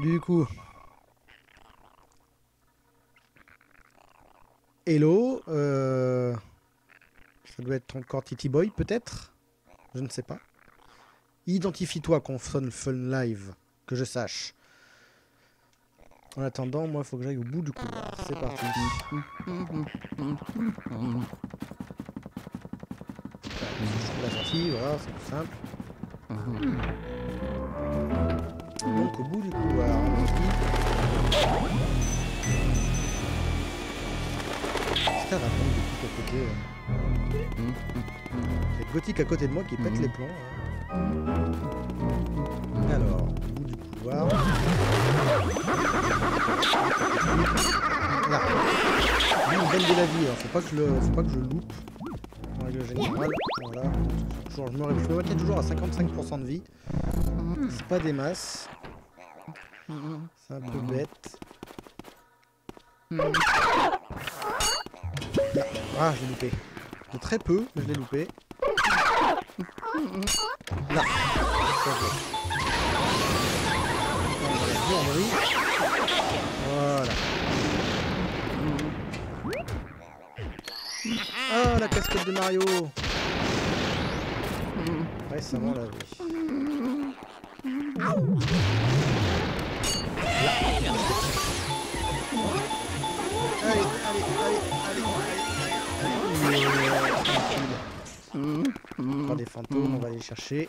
Du coup. Hello, euh, ça doit être encore Titi Boy peut-être, je ne sais pas. Identifie-toi, ConsoleFun Live, que je sache. En attendant, moi, il faut que j'aille au bout du couloir. C'est parti. La sortie, voilà, c'est tout simple. Donc au bout du couloir. Putain, raconte des trucs à côté. C'est Gothic à côté de moi qui pète les plombs. Alors, au bout du couloir. Là. Il me donne de la vie, alors faut pas que je le, faut pas que je loupe. En règle générale, voilà. Toujours, je me réveille, je me maintiens toujours à cinquante-cinq pour cent de vie. C'est pas des masses. C'est un peu bête. Ah, je l'ai loupé. De très peu, mais je l'ai loupé. Là. Voilà. Ah, la casquette de Mario. Récemment la vie. Là. Allez, allez, allez, allez, allez. Pas des fantômes, on va aller chercher.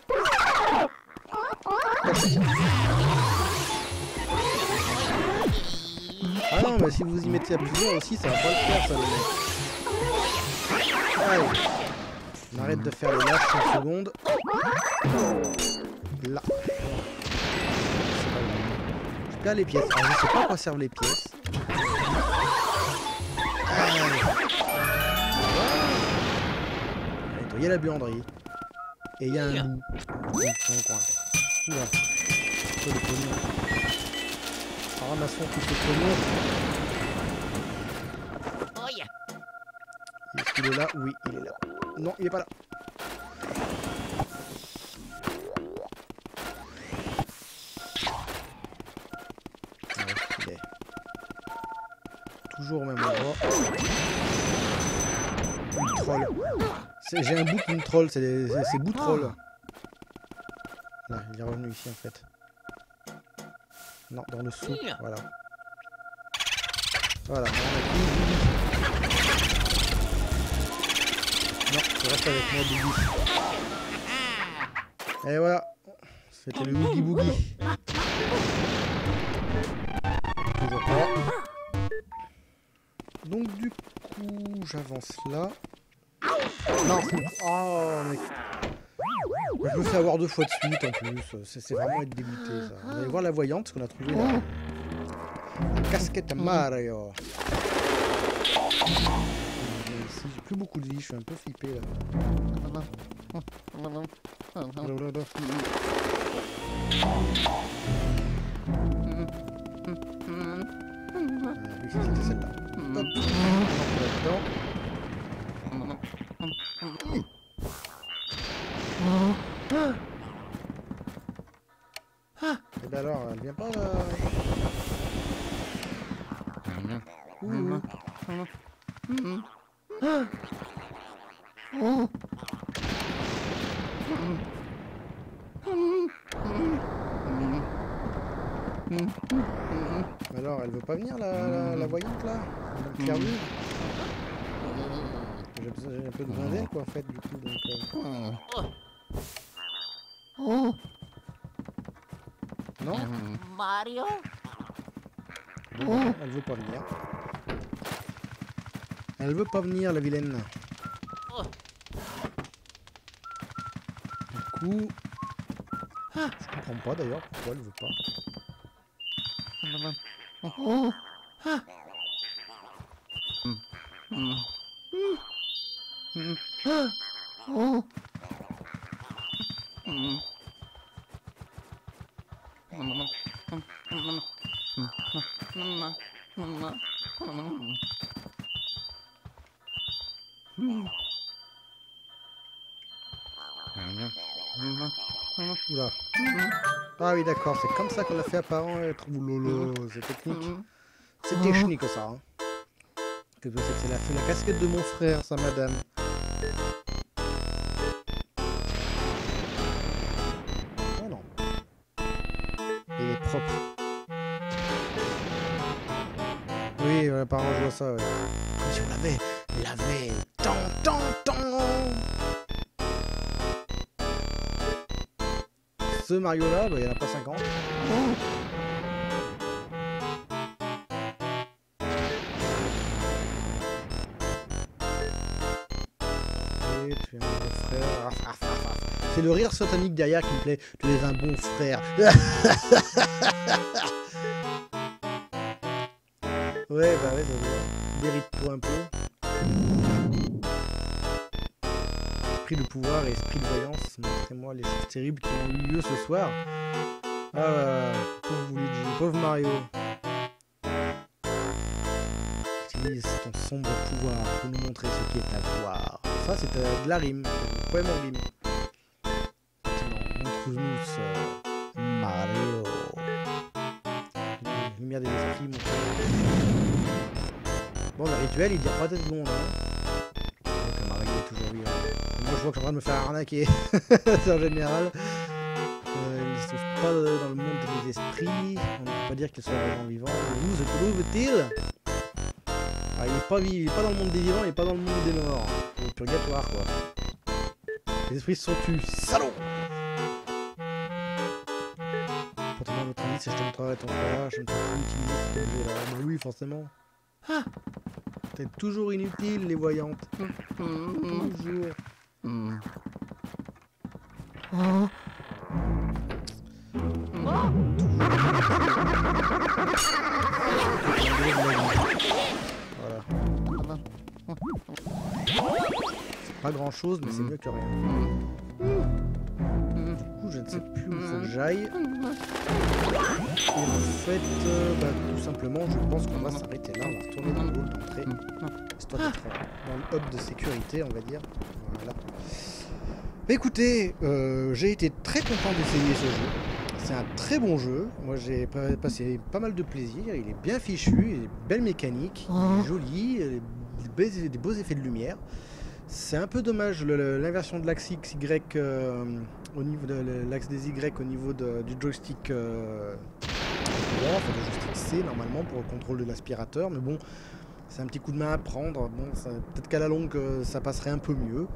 Ah non, mais si vous y mettez à plusieurs aussi, ça va pas le faire, ça les... Allez, on arrête de faire les lâches cinq secondes. Là. Je perds les pièces. Alors, je sais pas à quoi servent les pièces. Allez. Il y a la buanderie. Et il y a un loup. Dans le coin. Oula. Oh, le pognon. En ramassant tout ce pognon. Est-ce qu'il est là? Oui, il est là. Non, il est pas là. Okay. Toujours au même endroit. Une troll. J'ai un bout qui me troll, c'est des bouts troll. Là, il est revenu ici en fait. Non, dans le sous, voilà. Voilà. Non, tu restes avec moi, Boogie. Et voilà. C'était le Boogie Boogie. Toujours pas. Donc du coup, j'avance là. Non, oh, mais... Je me fais avoir deux fois de suite en plus, c'est vraiment être dégoûté ça. On va aller voir la voyante qu'on a trouvé là. La casquette Mario. J'ai plus beaucoup de vie, je suis un peu flippé là. C'était celle-là. Hop. Et ben alors, elle vient pas là. Ouh. Alors, elle veut pas venir la, la, la voyante là. Elle va me faire. J'ai un peu de blindé quoi en fait du coup donc. Euh... Oh. Non Mario. Bon, elle veut pas venir. Elle veut pas venir la vilaine. coup... Ah, je comprends pas d'ailleurs pourquoi elle veut pas. Oh, oh. Ah. Mm. Mm. Mm. Ah. Oh. Mm. Oula. Ah oui d'accord, c'est comme ça qu'on l'a fait apparemment être lolo, c'est technique. C'est technique ça. Hein. Que c'est la, la casquette de mon frère ça madame. Oh non. Il est propre. Oui, apparemment je vois ça. Ouais. Comme si on l'avait lavé tant tant tant. Ce Mario là, bah, il n'y en a pas cinquante. Et tu es un bon frère. C'est le rire satanique derrière qui me plaît. Tu es un bon frère. Ouais, bah ouais, dérite-toi un peu. Esprit de pouvoir et esprit de voyance. Montrez-moi les choses terribles qui ont eu lieu ce soir. Ah, euh, pauvre Luigi, pauvre Mario. Utilise ton sombre pouvoir pour nous montrer ce qui est à voir. Ça, c'est euh, de la rime, un poème en rime. Maintenant, montre-nous ce Mario. Lumière des esprits, montre-nous. Bon, le rituel, il dure pas peut-être long, hein. Je vois que je suis en train de me faire arnaquer, en général. Euh, ils ne se trouvent pas dans le monde des esprits, on ne peut pas dire qu'ils sont vraiment vivants. Où se trouve-t-il? Ah, il n'est pas, il est pas dans le monde des vivants, il n'est pas dans le monde des morts. C'est purgatoire, quoi. Les esprits sont tués, salaud! Pour te donner notre avis, si je te montrerai ton frère, je ne peux plus utiliser cet objet-là. Mais oui, forcément. Ah! T'es toujours inutile, les voyantes. Toujours. Mmh. Oh. Oh. Voilà. C'est pas grand chose, mais c'est mieux que rien. Mmh. Du coup, je ne sais plus où il faut que j'aille. Et en fait, euh, bah, tout simplement, je pense qu'on va s'arrêter là. On va retourner dans le hall d'entrée. Histoire d'être dans le hub de sécurité, on va dire. Voilà. Écoutez, euh, j'ai été très content d'essayer ce jeu. C'est un très bon jeu. Moi, j'ai passé pas mal de plaisir. Il est bien fichu, il est belle mécanique, il est joli, il y a des beaux effets de lumière. C'est un peu dommage l'inversion de l'axe X Y euh, au niveau de l'axe des Y au niveau de, du joystick euh, droit, enfin du joystick C normalement pour le contrôle de l'aspirateur, mais bon c'est un petit coup de main à prendre, bon, peut-être qu'à la longue ça passerait un peu mieux,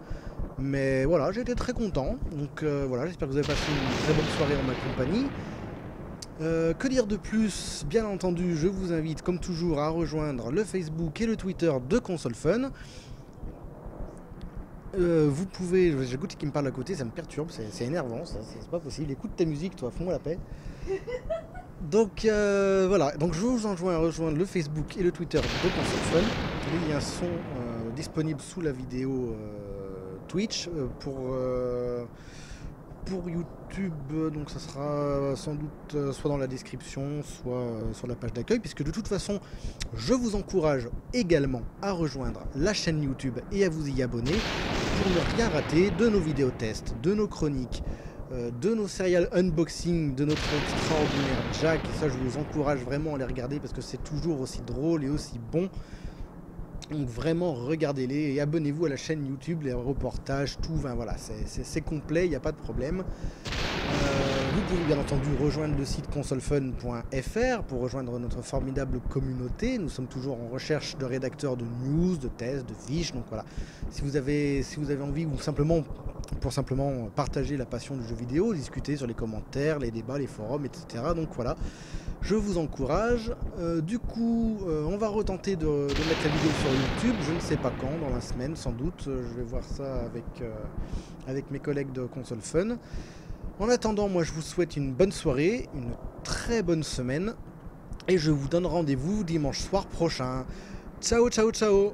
mais voilà j'ai été très content, donc euh, voilà j'espère que vous avez passé une très bonne soirée en ma compagnie. Euh, que dire de plus? Bien entendu je vous invite comme toujours à rejoindre le Facebook et le Twitter de ConsoleFun. Euh, vous pouvez, j'ai Goûté qui me parle à côté, ça me perturbe, c'est énervant, c'est pas possible. Écoute ta musique, toi, fous-moi la paix. Donc euh, voilà, donc je vous enjoins à rejoindre le Facebook et le Twitter de ConsoleFun. Les liens sont euh, disponibles sous la vidéo euh, Twitch euh, pour euh, pour YouTube. Donc ça sera sans doute euh, soit dans la description, soit euh, sur la page d'accueil, puisque de toute façon, je vous encourage également à rejoindre la chaîne YouTube et à vous y abonner. Pour ne rien rater de nos vidéos tests, de nos chroniques, euh, de nos serial unboxing, de notre extraordinaire Jack. Et ça, je vous encourage vraiment à les regarder parce que c'est toujours aussi drôle et aussi bon. Donc vraiment, regardez-les et abonnez-vous à la chaîne YouTube, les reportages, tout. Enfin, voilà, c'est complet, il n'y a pas de problème. Euh, vous pouvez bien entendu rejoindre le site consolefun point F R pour rejoindre notre formidable communauté. Nous sommes toujours en recherche de rédacteurs de news, de tests, de fiches. Donc voilà, si vous avez, si vous avez envie ou simplement pour simplement partager la passion du jeu vidéo, discuter sur les commentaires, les débats, les forums, et cetera. Donc voilà, je vous encourage. Euh, du coup, euh, on va retenter de, de mettre la vidéo sur YouTube. Je ne sais pas quand, dans la semaine sans doute. Je vais voir ça avec, euh, avec mes collègues de Console Fun. En attendant, moi je vous souhaite une bonne soirée, une très bonne semaine. Et je vous donne rendez-vous dimanche soir prochain. Ciao, ciao, ciao!